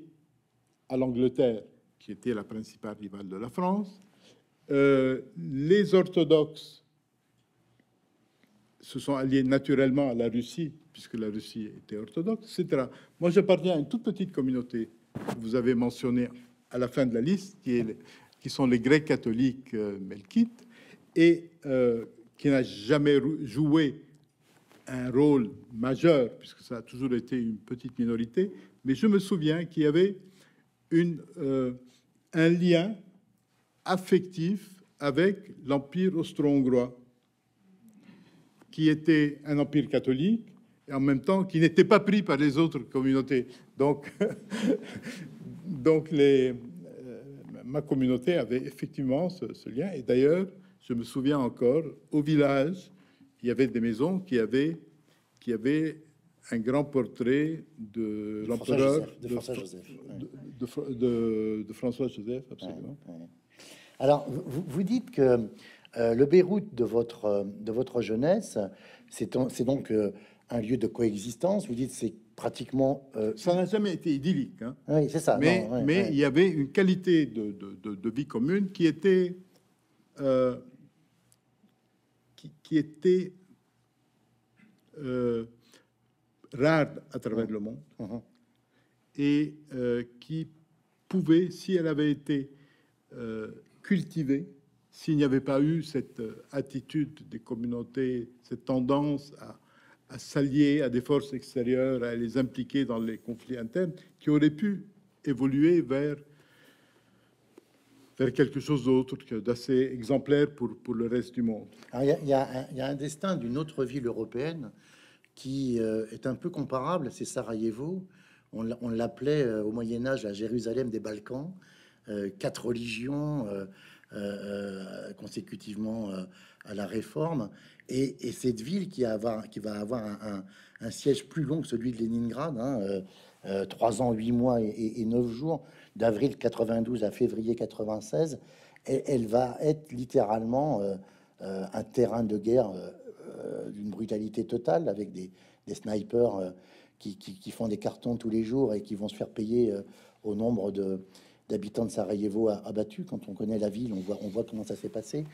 à l'Angleterre, qui était la principale rivale de la France. Les orthodoxes se sont alliés naturellement à la Russie, puisque la Russie était orthodoxe, etc. Moi, j'appartiens à une toute petite communauté que vous avez mentionnée à la fin de la liste, qui sont les Grecs catholiques melkites, et qui n'a jamais joué un rôle majeur, puisque ça a toujours été une petite minorité. Mais je me souviens qu'il y avait un lien affectif avec l'Empire austro-hongrois, qui était un empire catholique, et en même temps qui n'était pas pris par les autres communautés. Donc, ma communauté avait effectivement ce lien. Et d'ailleurs, je me souviens encore, au village, il y avait des maisons qui avaient un grand portrait de l'empereur de François Joseph, absolument. Ouais, ouais. Alors, vous dites que le Beyrouth de votre jeunesse, c'est donc un lieu de coexistence. Vous dites c'est pratiquement... Ça n'a jamais été idyllique. Hein. Oui, c'est ça. Mais, non, ouais, mais ouais. Il y avait une qualité de vie commune qui était... rare à travers le monde, et qui pouvait, si elle avait été cultivée, s'il n'y avait pas eu cette attitude des communautés, cette tendance à s'allier à des forces extérieures, à les impliquer dans les conflits internes, qui aurait pu évoluer vers quelque chose d'autre, d'assez exemplaire pour le reste du monde. Il y a un destin d'une autre ville européenne qui est un peu comparable, c'est Sarajevo. On l'appelait au Moyen-Âge la Jérusalem des Balkans. 4 religions consécutivement à la Réforme. Et cette ville qui va avoir un siège plus long que celui de Léningrad, 3 ans, 8 mois et 9 jours, d'avril 92 à février 96, elle va être littéralement un terrain de guerre d'une brutalité totale, avec des snipers qui font des cartons tous les jours et qui vont se faire payer au nombre d'habitants de Sarajevo abattus. Quand on connaît la ville, on voit comment ça s'est passé.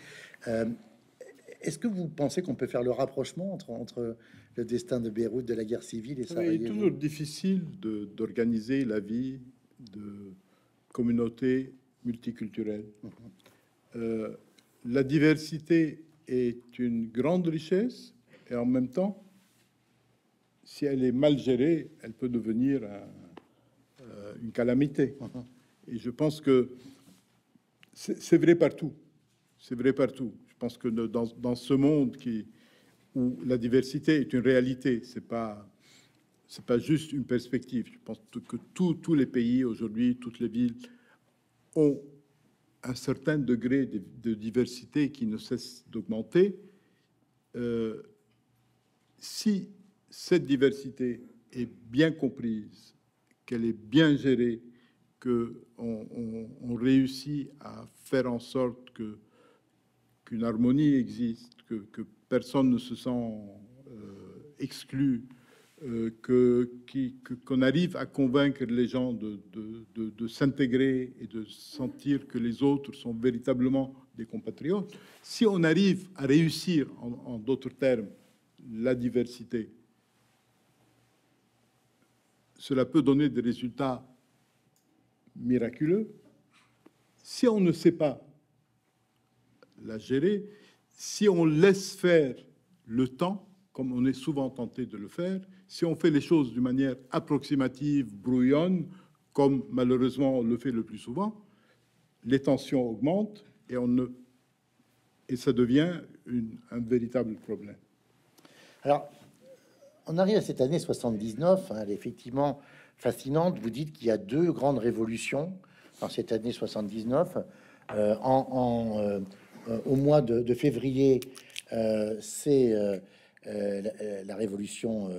Est-ce que vous pensez qu'on peut faire le rapprochement entre le destin de Beyrouth, de la guerre civile et Sarajevo? Il est toujours difficile d'organiser la vie de communautés multiculturelles. La diversité est une grande richesse, et en même temps, si elle est mal gérée, elle peut devenir une calamité. Et je pense que c'est vrai partout. C'est vrai partout. Je pense que dans ce monde où la diversité est une réalité, c'est pas juste une perspective. Je pense que tous les pays aujourd'hui, toutes les villes ont un certain degré de diversité qui ne cesse d'augmenter. Si cette diversité est bien comprise, qu'elle est bien gérée, qu'on réussit à faire en sorte qu'une harmonie existe, que personne ne se sent exclu, qu'on arrive à convaincre les gens de s'intégrer et de sentir que les autres sont véritablement des compatriotes. Si on arrive à réussir, en d'autres termes, la diversité, cela peut donner des résultats miraculeux. Si on ne sait pas la gérer, si on laisse faire le temps, comme on est souvent tenté de le faire, si on fait les choses d'une manière approximative, brouillonne, comme malheureusement on le fait le plus souvent, les tensions augmentent et ça devient un véritable problème. Alors, on arrive à cette année 79, elle est effectivement fascinante. Vous dites qu'il y a 2 grandes révolutions dans cette année 79. Au mois de février, c'est... la révolution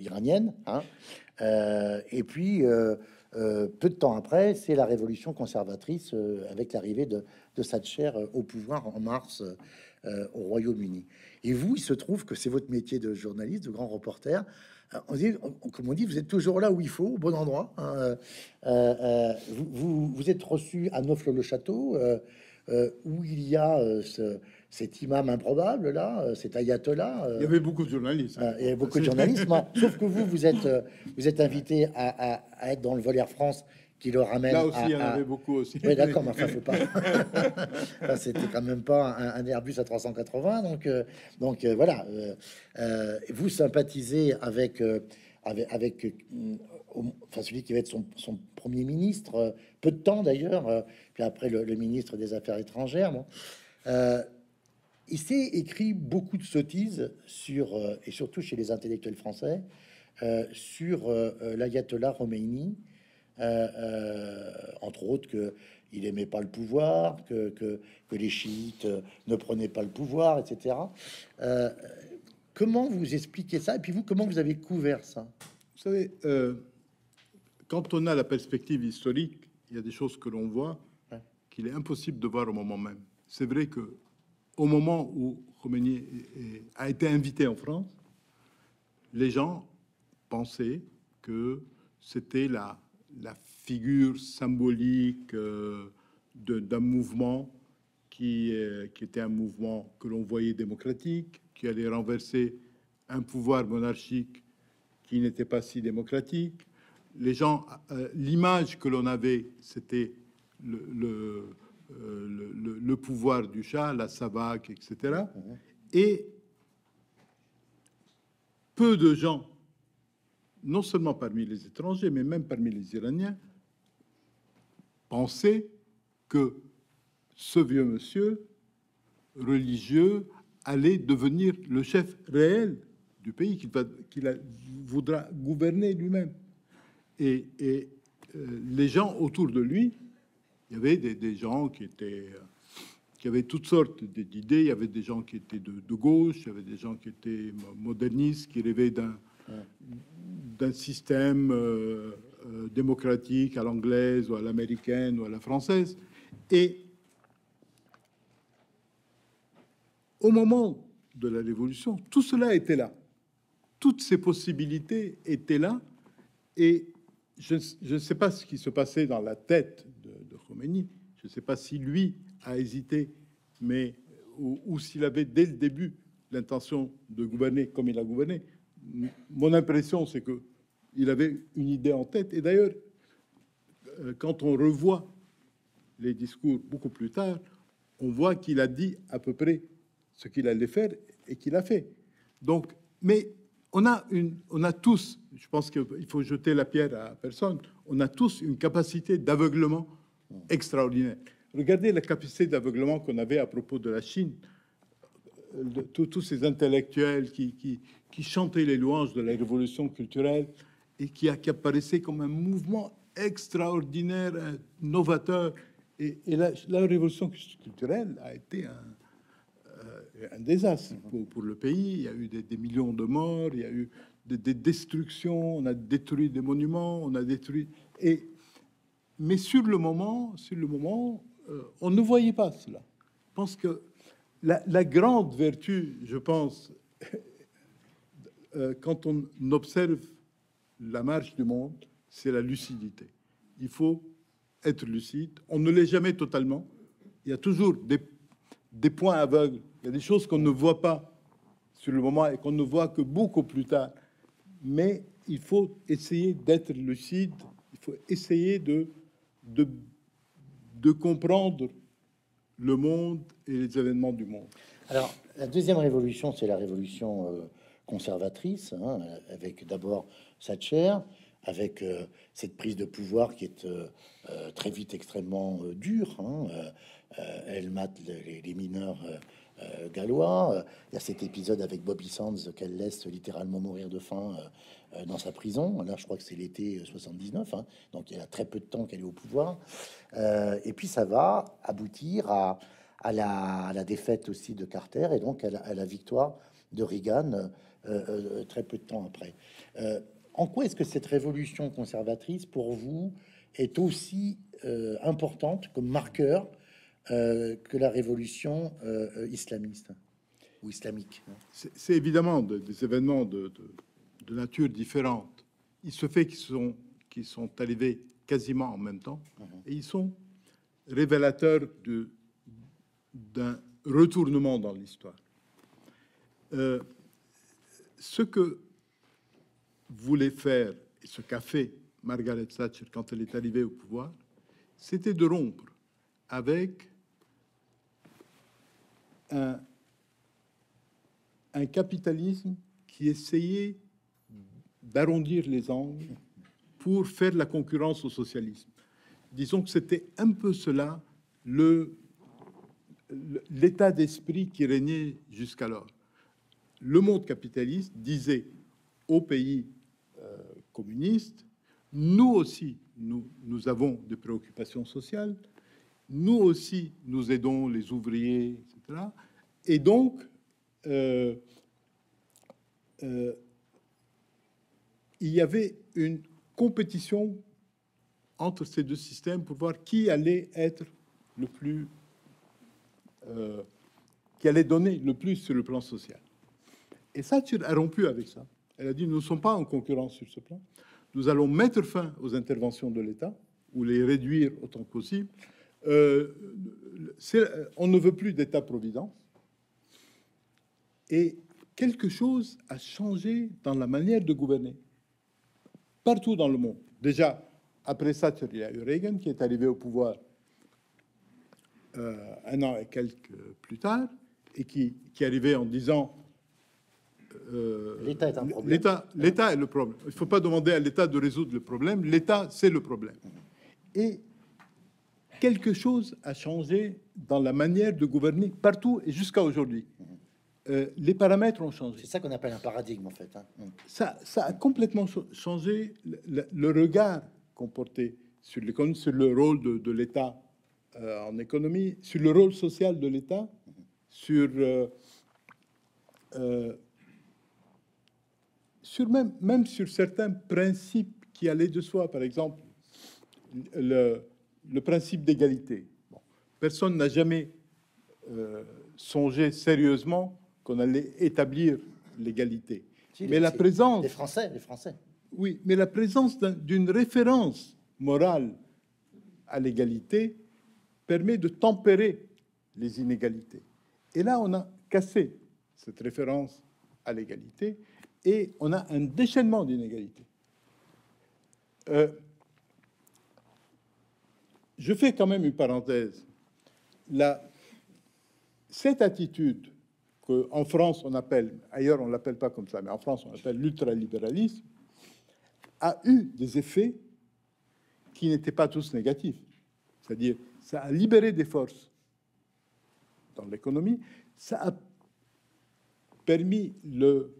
iranienne, et puis peu de temps après, c'est la révolution conservatrice avec l'arrivée de Thatcher au pouvoir en mars au Royaume-Uni. Et vous, il se trouve que c'est votre métier de journaliste, de grand reporter. Comme on dit, vous êtes toujours là où il faut, au bon endroit. Hein. Vous êtes reçu à Neaufles-le-Château, où il y a cet imam improbable là, cet ayatollah. Il y avait beaucoup de journalistes. Il y avait beaucoup de journalistes. Sauf que vous êtes invité à être dans le vol Air France qui le ramène. Là aussi, il y en avait beaucoup aussi. Oui, d'accord, mais enfin, faut pas. Enfin, c'était quand même pas un Airbus à 380. Donc voilà. Vous sympathisez avec celui qui va être son premier ministre, peu de temps d'ailleurs, puis après le ministre des Affaires étrangères. Bon. Il s'est écrit beaucoup de sottises sur, et surtout chez les intellectuels français, sur l'ayatollah Khomeini, entre autres qu'il n'aimait pas le pouvoir, que les chiites ne prenaient pas le pouvoir, etc. Comment vous expliquez ça? Et puis vous, comment vous avez couvert ça? Vous savez, quand on a la perspective historique, il y a des choses que l'on voit qu'il est impossible de voir au moment même. C'est vrai que au moment où Khomeini a été invité en France, les gens pensaient que c'était la figure symbolique d'un mouvement qui était un mouvement que l'on voyait démocratique, qui allait renverser un pouvoir monarchique qui n'était pas si démocratique. Les gens, l'image que l'on avait, c'était le pouvoir du Shah, la Savak, etc. Et peu de gens, non seulement parmi les étrangers, mais même parmi les Iraniens, pensaient que ce vieux monsieur religieux allait devenir le chef réel du pays, qu'il voudra gouverner lui-même. Et les gens autour de lui, il y avait des gens qui avaient toutes sortes d'idées. Il y avait des gens qui étaient de gauche, il y avait des gens qui étaient modernistes, qui rêvaient d'un système démocratique à l'anglaise ou à l'américaine ou à la française. Et au moment de la Révolution, tout cela était là. Toutes ces possibilités étaient là. Et je ne sais pas ce qui se passait dans la tête de Khomeini. Je ne sais pas si lui a hésité, mais ou s'il avait dès le début l'intention de gouverner comme il a gouverné. Mon impression, c'est que il avait une idée en tête. Et d'ailleurs, quand on revoit les discours beaucoup plus tard, on voit qu'il a dit à peu près ce qu'il allait faire et qu'il a fait. Donc, mais on a tous, je pense qu'il faut jeter la pierre à personne, on a tous une capacité d'aveuglement extraordinaire. Regardez la capacité d'aveuglement qu'on avait à propos de la Chine. Tous ces intellectuels qui chantaient les louanges de la révolution culturelle et qui apparaissaient comme un mouvement extraordinaire, novateur. Et la révolution culturelle a été un désastre pour le pays. Il y a eu des millions de morts, il y a eu des destructions, on a détruit des monuments, on a détruit... Mais sur le moment, on ne voyait pas cela. Je pense que la grande vertu, je pense, quand on observe la marche du monde, c'est la lucidité. Il faut être lucide. On ne l'est jamais totalement. Il y a toujours des points aveugles. Il y a des choses qu'on ne voit pas sur le moment et qu'on ne voit que beaucoup plus tard. Mais il faut essayer d'être lucide. Il faut essayer de comprendre le monde et les événements du monde. Alors, la deuxième révolution, c'est la révolution conservatrice, hein, avec d'abord Thatcher, avec cette prise de pouvoir qui est très vite extrêmement dure. Hein, elle mate les mineurs gallois. Il y a cet épisode avec Bobby Sands qu'elle laisse littéralement mourir de faim dans sa prison. Là, je crois que c'est l'été 79. Hein, donc, il y a très peu de temps qu'elle est au pouvoir. Et puis, ça va aboutir à la défaite aussi de Carter et donc à la victoire de Reagan très peu de temps après. En quoi est-ce que cette révolution conservatrice, pour vous, est aussi importante comme marqueur que la révolution islamiste ou islamique? C'est évidemment des événements de nature différente. Il se fait qu'ils sont arrivés quasiment en même temps, et ils sont révélateurs d'un retournement dans l'histoire. Ce que voulait faire, et ce qu'a fait Margaret Thatcher quand elle est arrivée au pouvoir, c'était de rompre avec un capitalisme qui essayait d'arrondir les angles pour faire la concurrence au socialisme. Disons que c'était un peu cela l'état d'esprit qui régnait jusqu'alors. Le monde capitaliste disait aux pays communistes, nous aussi, nous avons des préoccupations sociales, nous aussi, nous aidons les ouvriers, etc. Et donc, il y avait une compétition entre ces deux systèmes pour voir qui allait être le plus... qui allait donner le plus sur le plan social. Et Thatcher a rompu avec ça. Elle a dit, nous ne sommes pas en concurrence sur ce plan. Nous allons mettre fin aux interventions de l'État ou les réduire autant que possible. On ne veut plus d'État-providence. Et quelque chose a changé dans la manière de gouverner partout dans le monde. Déjà, après Thatcher, il y a eu Reagan qui est arrivé au pouvoir un an et quelques plus tard et qui est arrivé en disant... L'État est un problème. L'État est le problème. Il ne faut pas demander à l'État de résoudre le problème. L'État, c'est le problème. Et quelque chose a changé dans la manière de gouverner partout et jusqu'à aujourd'hui. Les paramètres ont changé. C'est ça qu'on appelle un paradigme, en fait. Hein. Ça a complètement changé le regard qu'on portait sur l'économie, sur le rôle de l'État en économie, sur le rôle social de l'État, sur... même sur certains principes qui allaient de soi. Par exemple, le principe d'égalité. Bon. Personne n'a jamais songé sérieusement qu'on allait établir l'égalité. Si, mais la présence... Les Français. Oui, mais la présence d'une référence morale à l'égalité permet de tempérer les inégalités. Et là, on a cassé cette référence à l'égalité... Et on a un déchaînement d'inégalités. Je fais quand même une parenthèse. Cette attitude qu'en France on appelle, ailleurs on ne l'appelle pas comme ça, mais en France on appelle l'ultralibéralisme, a eu des effets qui n'étaient pas tous négatifs. C'est-à-dire, ça a libéré des forces dans l'économie, ça a permis le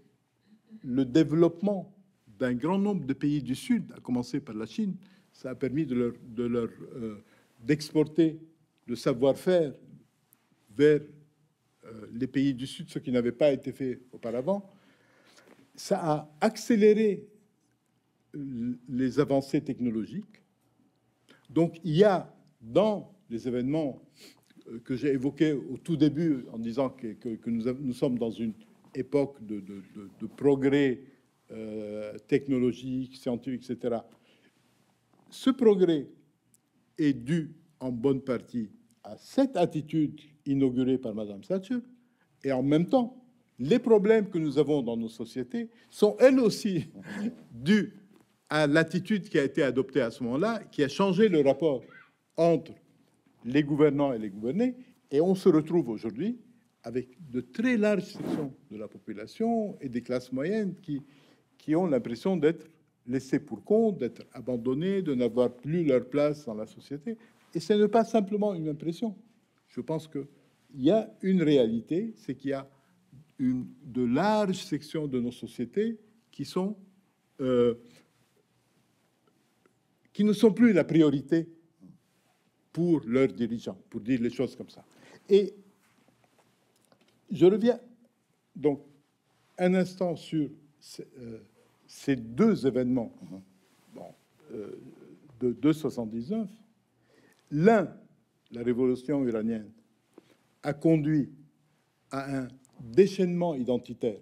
développement d'un grand nombre de pays du Sud, à commencer par la Chine. Ça a permis d'exporter le savoir-faire vers les pays du Sud, ce qui n'avait pas été fait auparavant. Ça a accéléré les avancées technologiques. Donc, il y a, dans les événements que j'ai évoqués au tout début, en disant que nous sommes dans une époque de progrès technologique, scientifique, etc. Ce progrès est dû en bonne partie à cette attitude inaugurée par Mme Thatcher, et en même temps, les problèmes que nous avons dans nos sociétés sont, elles aussi, dus à l'attitude qui a été adoptée à ce moment-là, qui a changé le rapport entre les gouvernants et les gouvernés, et on se retrouve aujourd'hui avec de très larges sections de la population et des classes moyennes qui ont l'impression d'être laissées pour compte, d'être abandonnées, de n'avoir plus leur place dans la société. Et ce n'est pas simplement une impression. Je pense qu'il y a une réalité, c'est qu'il y a de larges sections de nos sociétés qui ne sont plus la priorité pour leurs dirigeants, pour dire les choses comme ça. Et je reviens donc un instant sur ces deux événements de 79, l'un, la révolution iranienne, a conduit à un déchaînement identitaire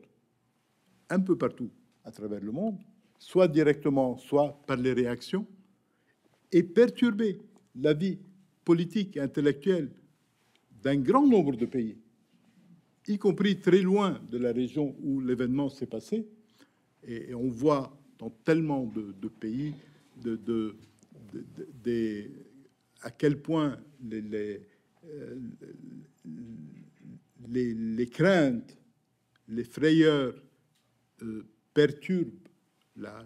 un peu partout à travers le monde, soit directement, soit par les réactions, et perturbé la vie politique et intellectuelle d'un grand nombre de pays, y compris très loin de la région où l'événement s'est passé. Et on voit dans tellement de pays à quel point les craintes, les frayeurs perturbent la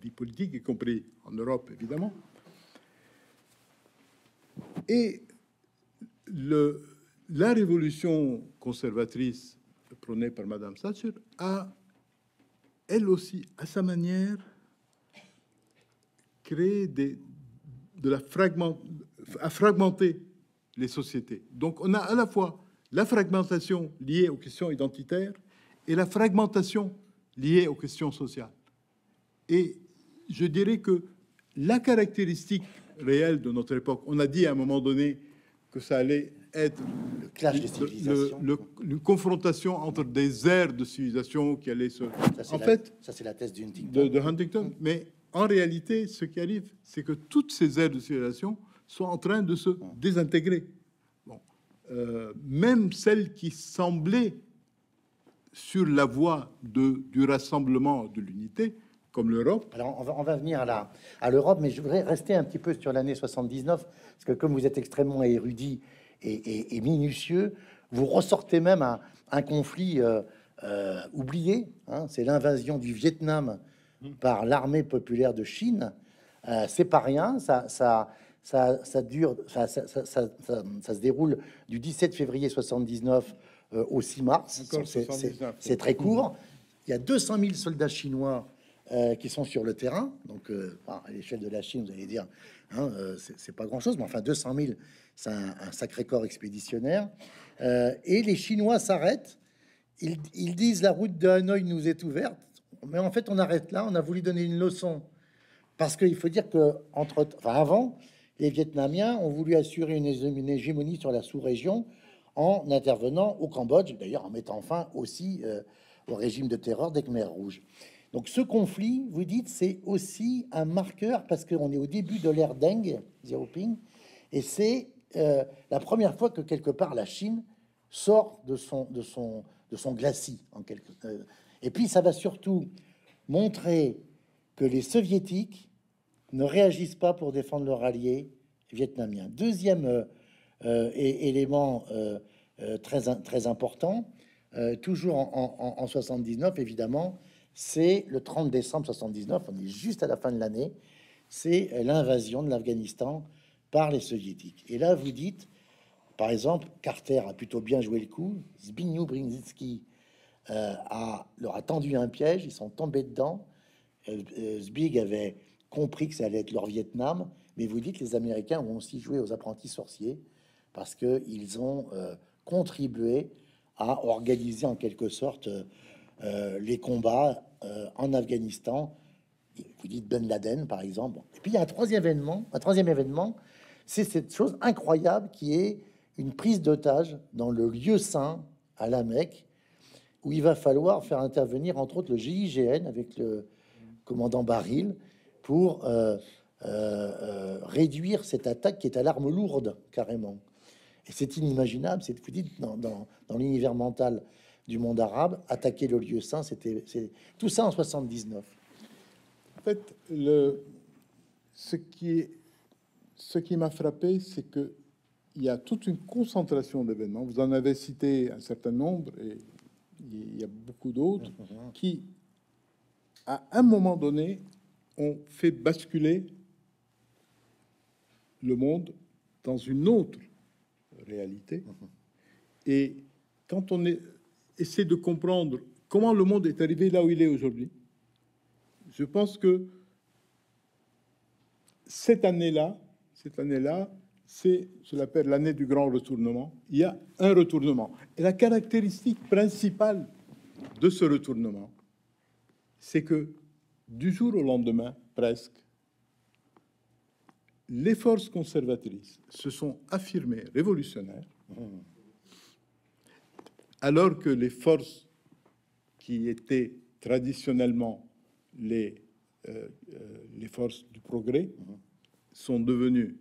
vie politique, y compris en Europe, évidemment. Et la révolution conservatrice prônée par Madame Thatcher a, elle aussi, à sa manière, créé a fragmenté les sociétés. Donc on a à la fois la fragmentation liée aux questions identitaires et la fragmentation liée aux questions sociales. Et je dirais que la caractéristique réelle de notre époque, on a dit à un moment donné que ça allait être le clash des civilisations, une confrontation entre des aires de civilisation qui allaient se... Ça, c'est la thèse de Huntington. Mais en réalité, ce qui arrive, c'est que toutes ces aires de civilisation sont en train de se désintégrer. Même celles qui semblaient sur la voie du rassemblement de l'unité, comme l'Europe. Alors, on va venir à l'Europe, mais je voudrais rester un petit peu sur l'année 79, parce que comme vous êtes extrêmement érudit et minutieux, vous ressortez même un conflit oublié. Hein, c'est l'invasion du Vietnam par l'armée populaire de Chine. C'est pas rien, ça se déroule du 17 février 79 au 6 mars. C'est très court. Il y a 200 000 soldats chinois qui sont sur le terrain, donc à l'échelle de la Chine, vous allez dire, hein, c'est pas grand chose, mais enfin 200 000, c'est un sacré corps expéditionnaire. Et les Chinois s'arrêtent, ils disent la route de Hanoï nous est ouverte, mais en fait on arrête là, on a voulu donner une leçon, parce qu'il faut dire que avant, les Vietnamiens ont voulu assurer une hégémonie sur la sous-région en intervenant au Cambodge, d'ailleurs en mettant fin aussi au régime de terreur des Khmers rouges. Donc ce conflit, vous dites, c'est aussi un marqueur parce qu'on est au début de l'ère Deng Xiaoping et c'est la première fois que quelque part la Chine sort de son glacis. Et puis ça va surtout montrer que les Soviétiques ne réagissent pas pour défendre leur allié vietnamien. Deuxième élément très important, toujours en 79 évidemment. C'est le 30 décembre 79, on est juste à la fin de l'année, c'est l'invasion de l'Afghanistan par les Soviétiques. Et là, vous dites, par exemple, Carter a plutôt bien joué le coup, Zbigniew Brzezinski leur a tendu un piège, ils sont tombés dedans, Zbig avait compris que ça allait être leur Vietnam, mais vous dites, les Américains ont aussi joué aux apprentis sorciers, parce qu'ils ont contribué à organiser en quelque sorte... les combats en Afghanistan, vous dites Ben Laden par exemple. Et puis il y a un troisième événement, c'est cette chose incroyable qui est une prise d'otage dans le lieu saint à la Mecque, où il va falloir faire intervenir entre autres le GIGN avec le commandant Baril pour réduire cette attaque qui est à l'arme lourde carrément. Et c'est inimaginable, c'est vous dites dans l'univers mental du monde arabe, attaquer le lieu saint, c'est tout ça en 79. En fait, ce qui m'a frappé, c'est que il y a toute une concentration d'événements. Vous en avez cité un certain nombre, et il y a beaucoup d'autres qui, à un moment donné, ont fait basculer le monde dans une autre réalité. Et quand on est essayer de comprendre comment le monde est arrivé là où il est aujourd'hui. Je pense que cette année-là, c'est ce qu'on appelle l'année du grand retournement. Il y a un retournement. Et la caractéristique principale de ce retournement, c'est que du jour au lendemain, presque, les forces conservatrices se sont affirmées révolutionnaires, alors que les forces qui étaient traditionnellement les forces du progrès sont devenues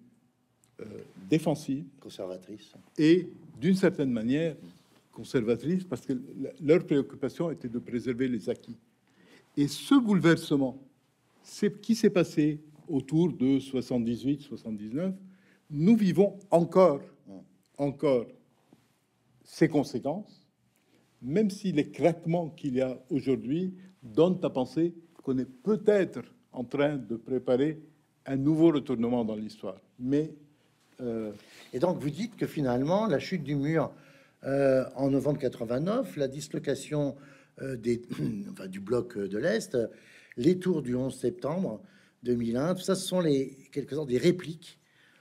défensives, conservatrices, et d'une certaine manière conservatrices, parce que leur préoccupation était de préserver les acquis. Et ce bouleversement, c'est qui s'est passé autour de 78-79, nous vivons encore ces conséquences, même si les craquements qu'il y a aujourd'hui donnent à penser qu'on est peut-être en train de préparer un nouveau retournement dans l'histoire. Mais et donc vous dites que finalement la chute du mur en novembre 89, la dislocation enfin, du bloc de l'Est, les tours du 11 septembre 2001, tout ça, ce sont les quelques-uns des répliques,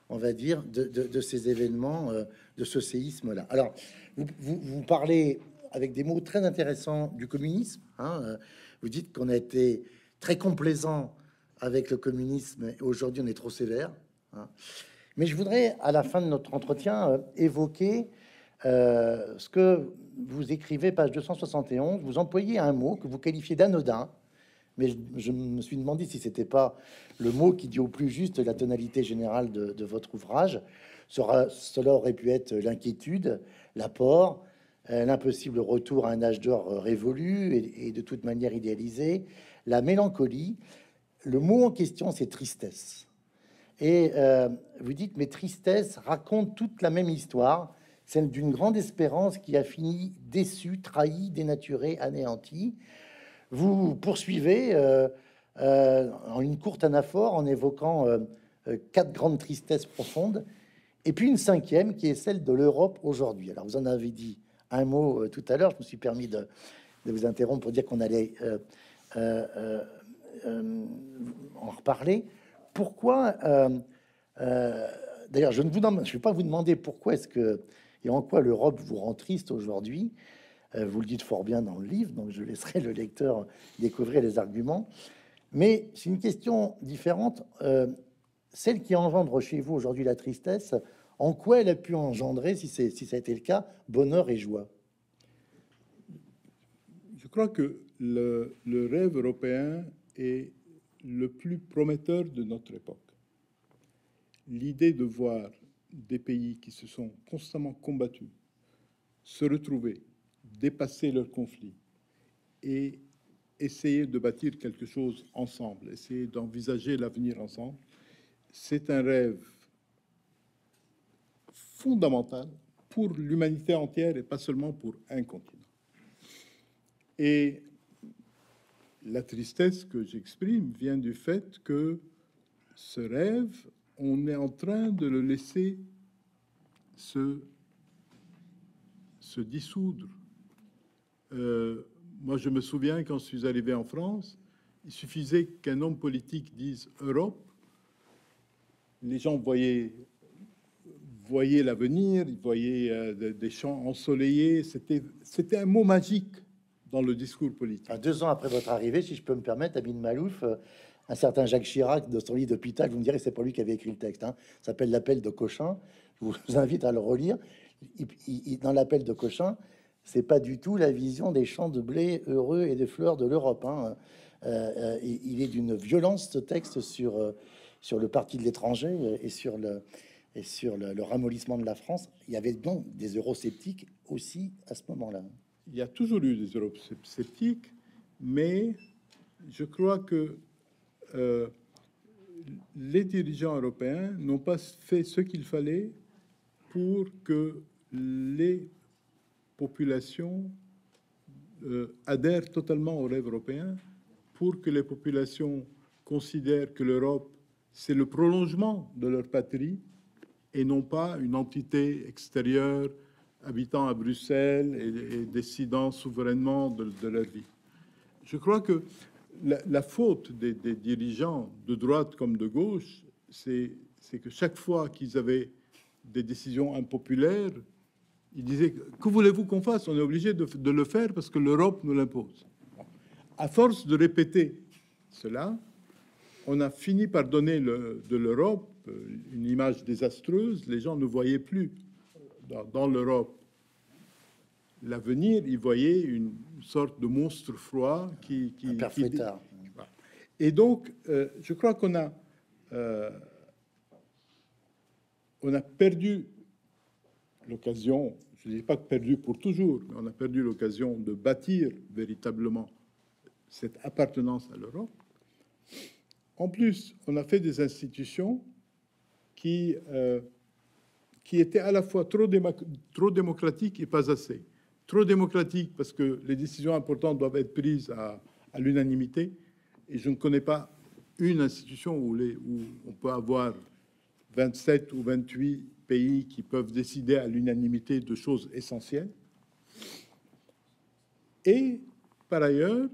on va dire, de ces événements, de ce séisme-là. Alors, vous parlez avec des mots très intéressants du communisme. Hein, vous dites qu'on a été très complaisant avec le communisme et aujourd'hui on est trop sévère. Hein. Mais je voudrais, à la fin de notre entretien, évoquer ce que vous écrivez, page 271. Vous employez un mot que vous qualifiez d'anodin. Mais je me suis demandé si c'était pas le mot qui dit au plus juste la tonalité générale de votre ouvrage. Cela aurait pu être l'inquiétude, l'apport, l'impossible retour à un âge d'or révolu et de toute manière idéalisé, la mélancolie. Le mot en question, c'est tristesse. Et vous dites, mais tristesse raconte toute la même histoire, celle d'une grande espérance qui a fini déçue, trahie, dénaturée, anéantie. Vous poursuivez en une courte anaphore en évoquant quatre grandes tristesses profondes et puis une cinquième qui est celle de l'Europe aujourd'hui. Alors vous en avez dit un mot tout à l'heure, je me suis permis de vous interrompre pour dire qu'on allait en reparler. Pourquoi, d'ailleurs je ne vais pas vous demander pourquoi est-ce que et en quoi l'Europe vous rend triste aujourd'hui. Vous le dites fort bien dans le livre, donc je laisserai le lecteur découvrir les arguments. Mais c'est une question différente. Celle qui engendre chez vous aujourd'hui la tristesse, en quoi elle a pu engendrer, si ça a été le cas, bonheur et joie? Je crois que le rêve européen est le plus prometteur de notre époque. L'idée de voir des pays qui se sont constamment combattus se retrouver, dépasser leurs conflits et essayer de bâtir quelque chose ensemble, essayer d'envisager l'avenir ensemble, c'est un rêve fondamental pour l'humanité entière et pas seulement pour un continent. Et la tristesse que j'exprime vient du fait que ce rêve, on est en train de le laisser se dissoudre. Moi, je me souviens, quand je suis arrivé en France, il suffisait qu'un homme politique dise « Europe ». Les gens voyaient l'avenir, ils voyaient des champs ensoleillés. C'était un mot magique dans le discours politique. À 2 ans après votre arrivée, si je peux me permettre, Amin Maalouf, un certain Jacques Chirac, de son lit d'hôpital, vous me direz que c'est pas lui qui avait écrit le texte. Hein. Ça s'appelle « L'appel de Cochin ». Je vous invite à le relire. Dans « L'appel de Cochin », c'est pas du tout la vision des champs de blé heureux et de fleurs de l'Europe. Hein. Il est d'une violence ce texte sur le parti de l'étranger et sur le ramollissement de la France. Il y avait donc des eurosceptiques aussi à ce moment-là. Il y a toujours eu des eurosceptiques, mais je crois que les dirigeants européens n'ont pas fait ce qu'il fallait pour que les populations adhèrent totalement au rêve européen, pour que les populations considèrent que l'Europe, c'est le prolongement de leur patrie et non pas une entité extérieure habitant à Bruxelles et décidant souverainement de leur vie. Je crois que la faute des dirigeants de droite comme de gauche, c'est que chaque fois qu'ils avaient des décisions impopulaires, il disait « Que voulez-vous qu'on fasse? On est obligé de le faire parce que l'Europe nous l'impose. » À force de répéter cela, on a fini par donner de l'Europe une image désastreuse. Les gens ne voyaient plus dans l'Europe l'avenir, ils voyaient une sorte de monstre froid qui et donc, je crois qu'on a perdu l'occasion, je ne dis pas perdu pour toujours, mais on a perdu l'occasion de bâtir véritablement cette appartenance à l'Europe. En plus, on a fait des institutions qui étaient à la fois trop démocratiques et pas assez. Trop démocratiques parce que les décisions importantes doivent être prises à l'unanimité. Et je ne connais pas une institution où on peut avoir 27 ou 28 pays qui peuvent décider à l'unanimité de choses essentielles. Et par ailleurs,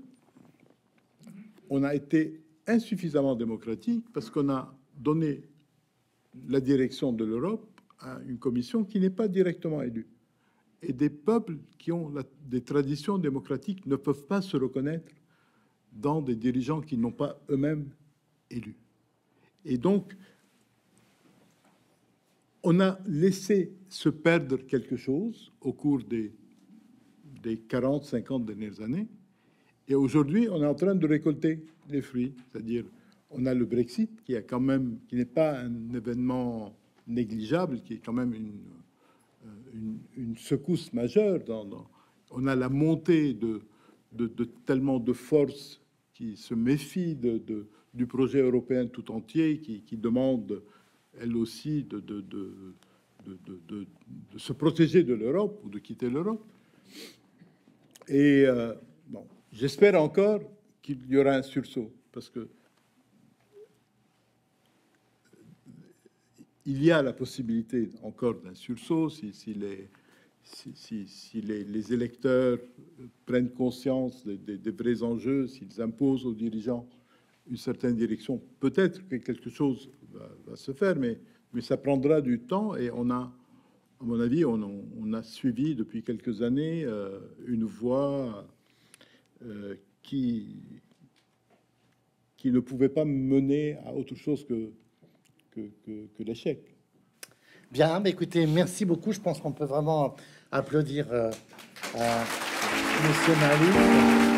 on a été insuffisamment démocratique parce qu'on a donné la direction de l'Europe à une commission qui n'est pas directement élue. Et des peuples qui ont des traditions démocratiques ne peuvent pas se reconnaître dans des dirigeants qui n'ont pas eux-mêmes élus. Et donc, on a laissé se perdre quelque chose au cours des 40, 50 dernières années. Et aujourd'hui, on est en train de récolter les fruits. C'est-à-dire, on a le Brexit qui n'est pas un événement négligeable, qui est quand même une secousse majeure. On a la montée de tellement de forces qui se méfient du projet européen tout entier, qui demandent, elles aussi, de se protéger de l'Europe ou de quitter l'Europe. Et bon, j'espère encore qu'il y aura un sursaut, parce que il y a la possibilité encore d'un sursaut si les électeurs prennent conscience des vrais enjeux, s'ils imposent aux dirigeants une certaine direction, peut-être que quelque chose va se faire, mais ça prendra du temps. Et on a, à mon avis, on a suivi depuis quelques années une voie qui ne pouvait pas mener à autre chose que l'échec. Bien, bah écoutez, merci beaucoup. Je pense qu'on peut vraiment applaudir M. Maalouf.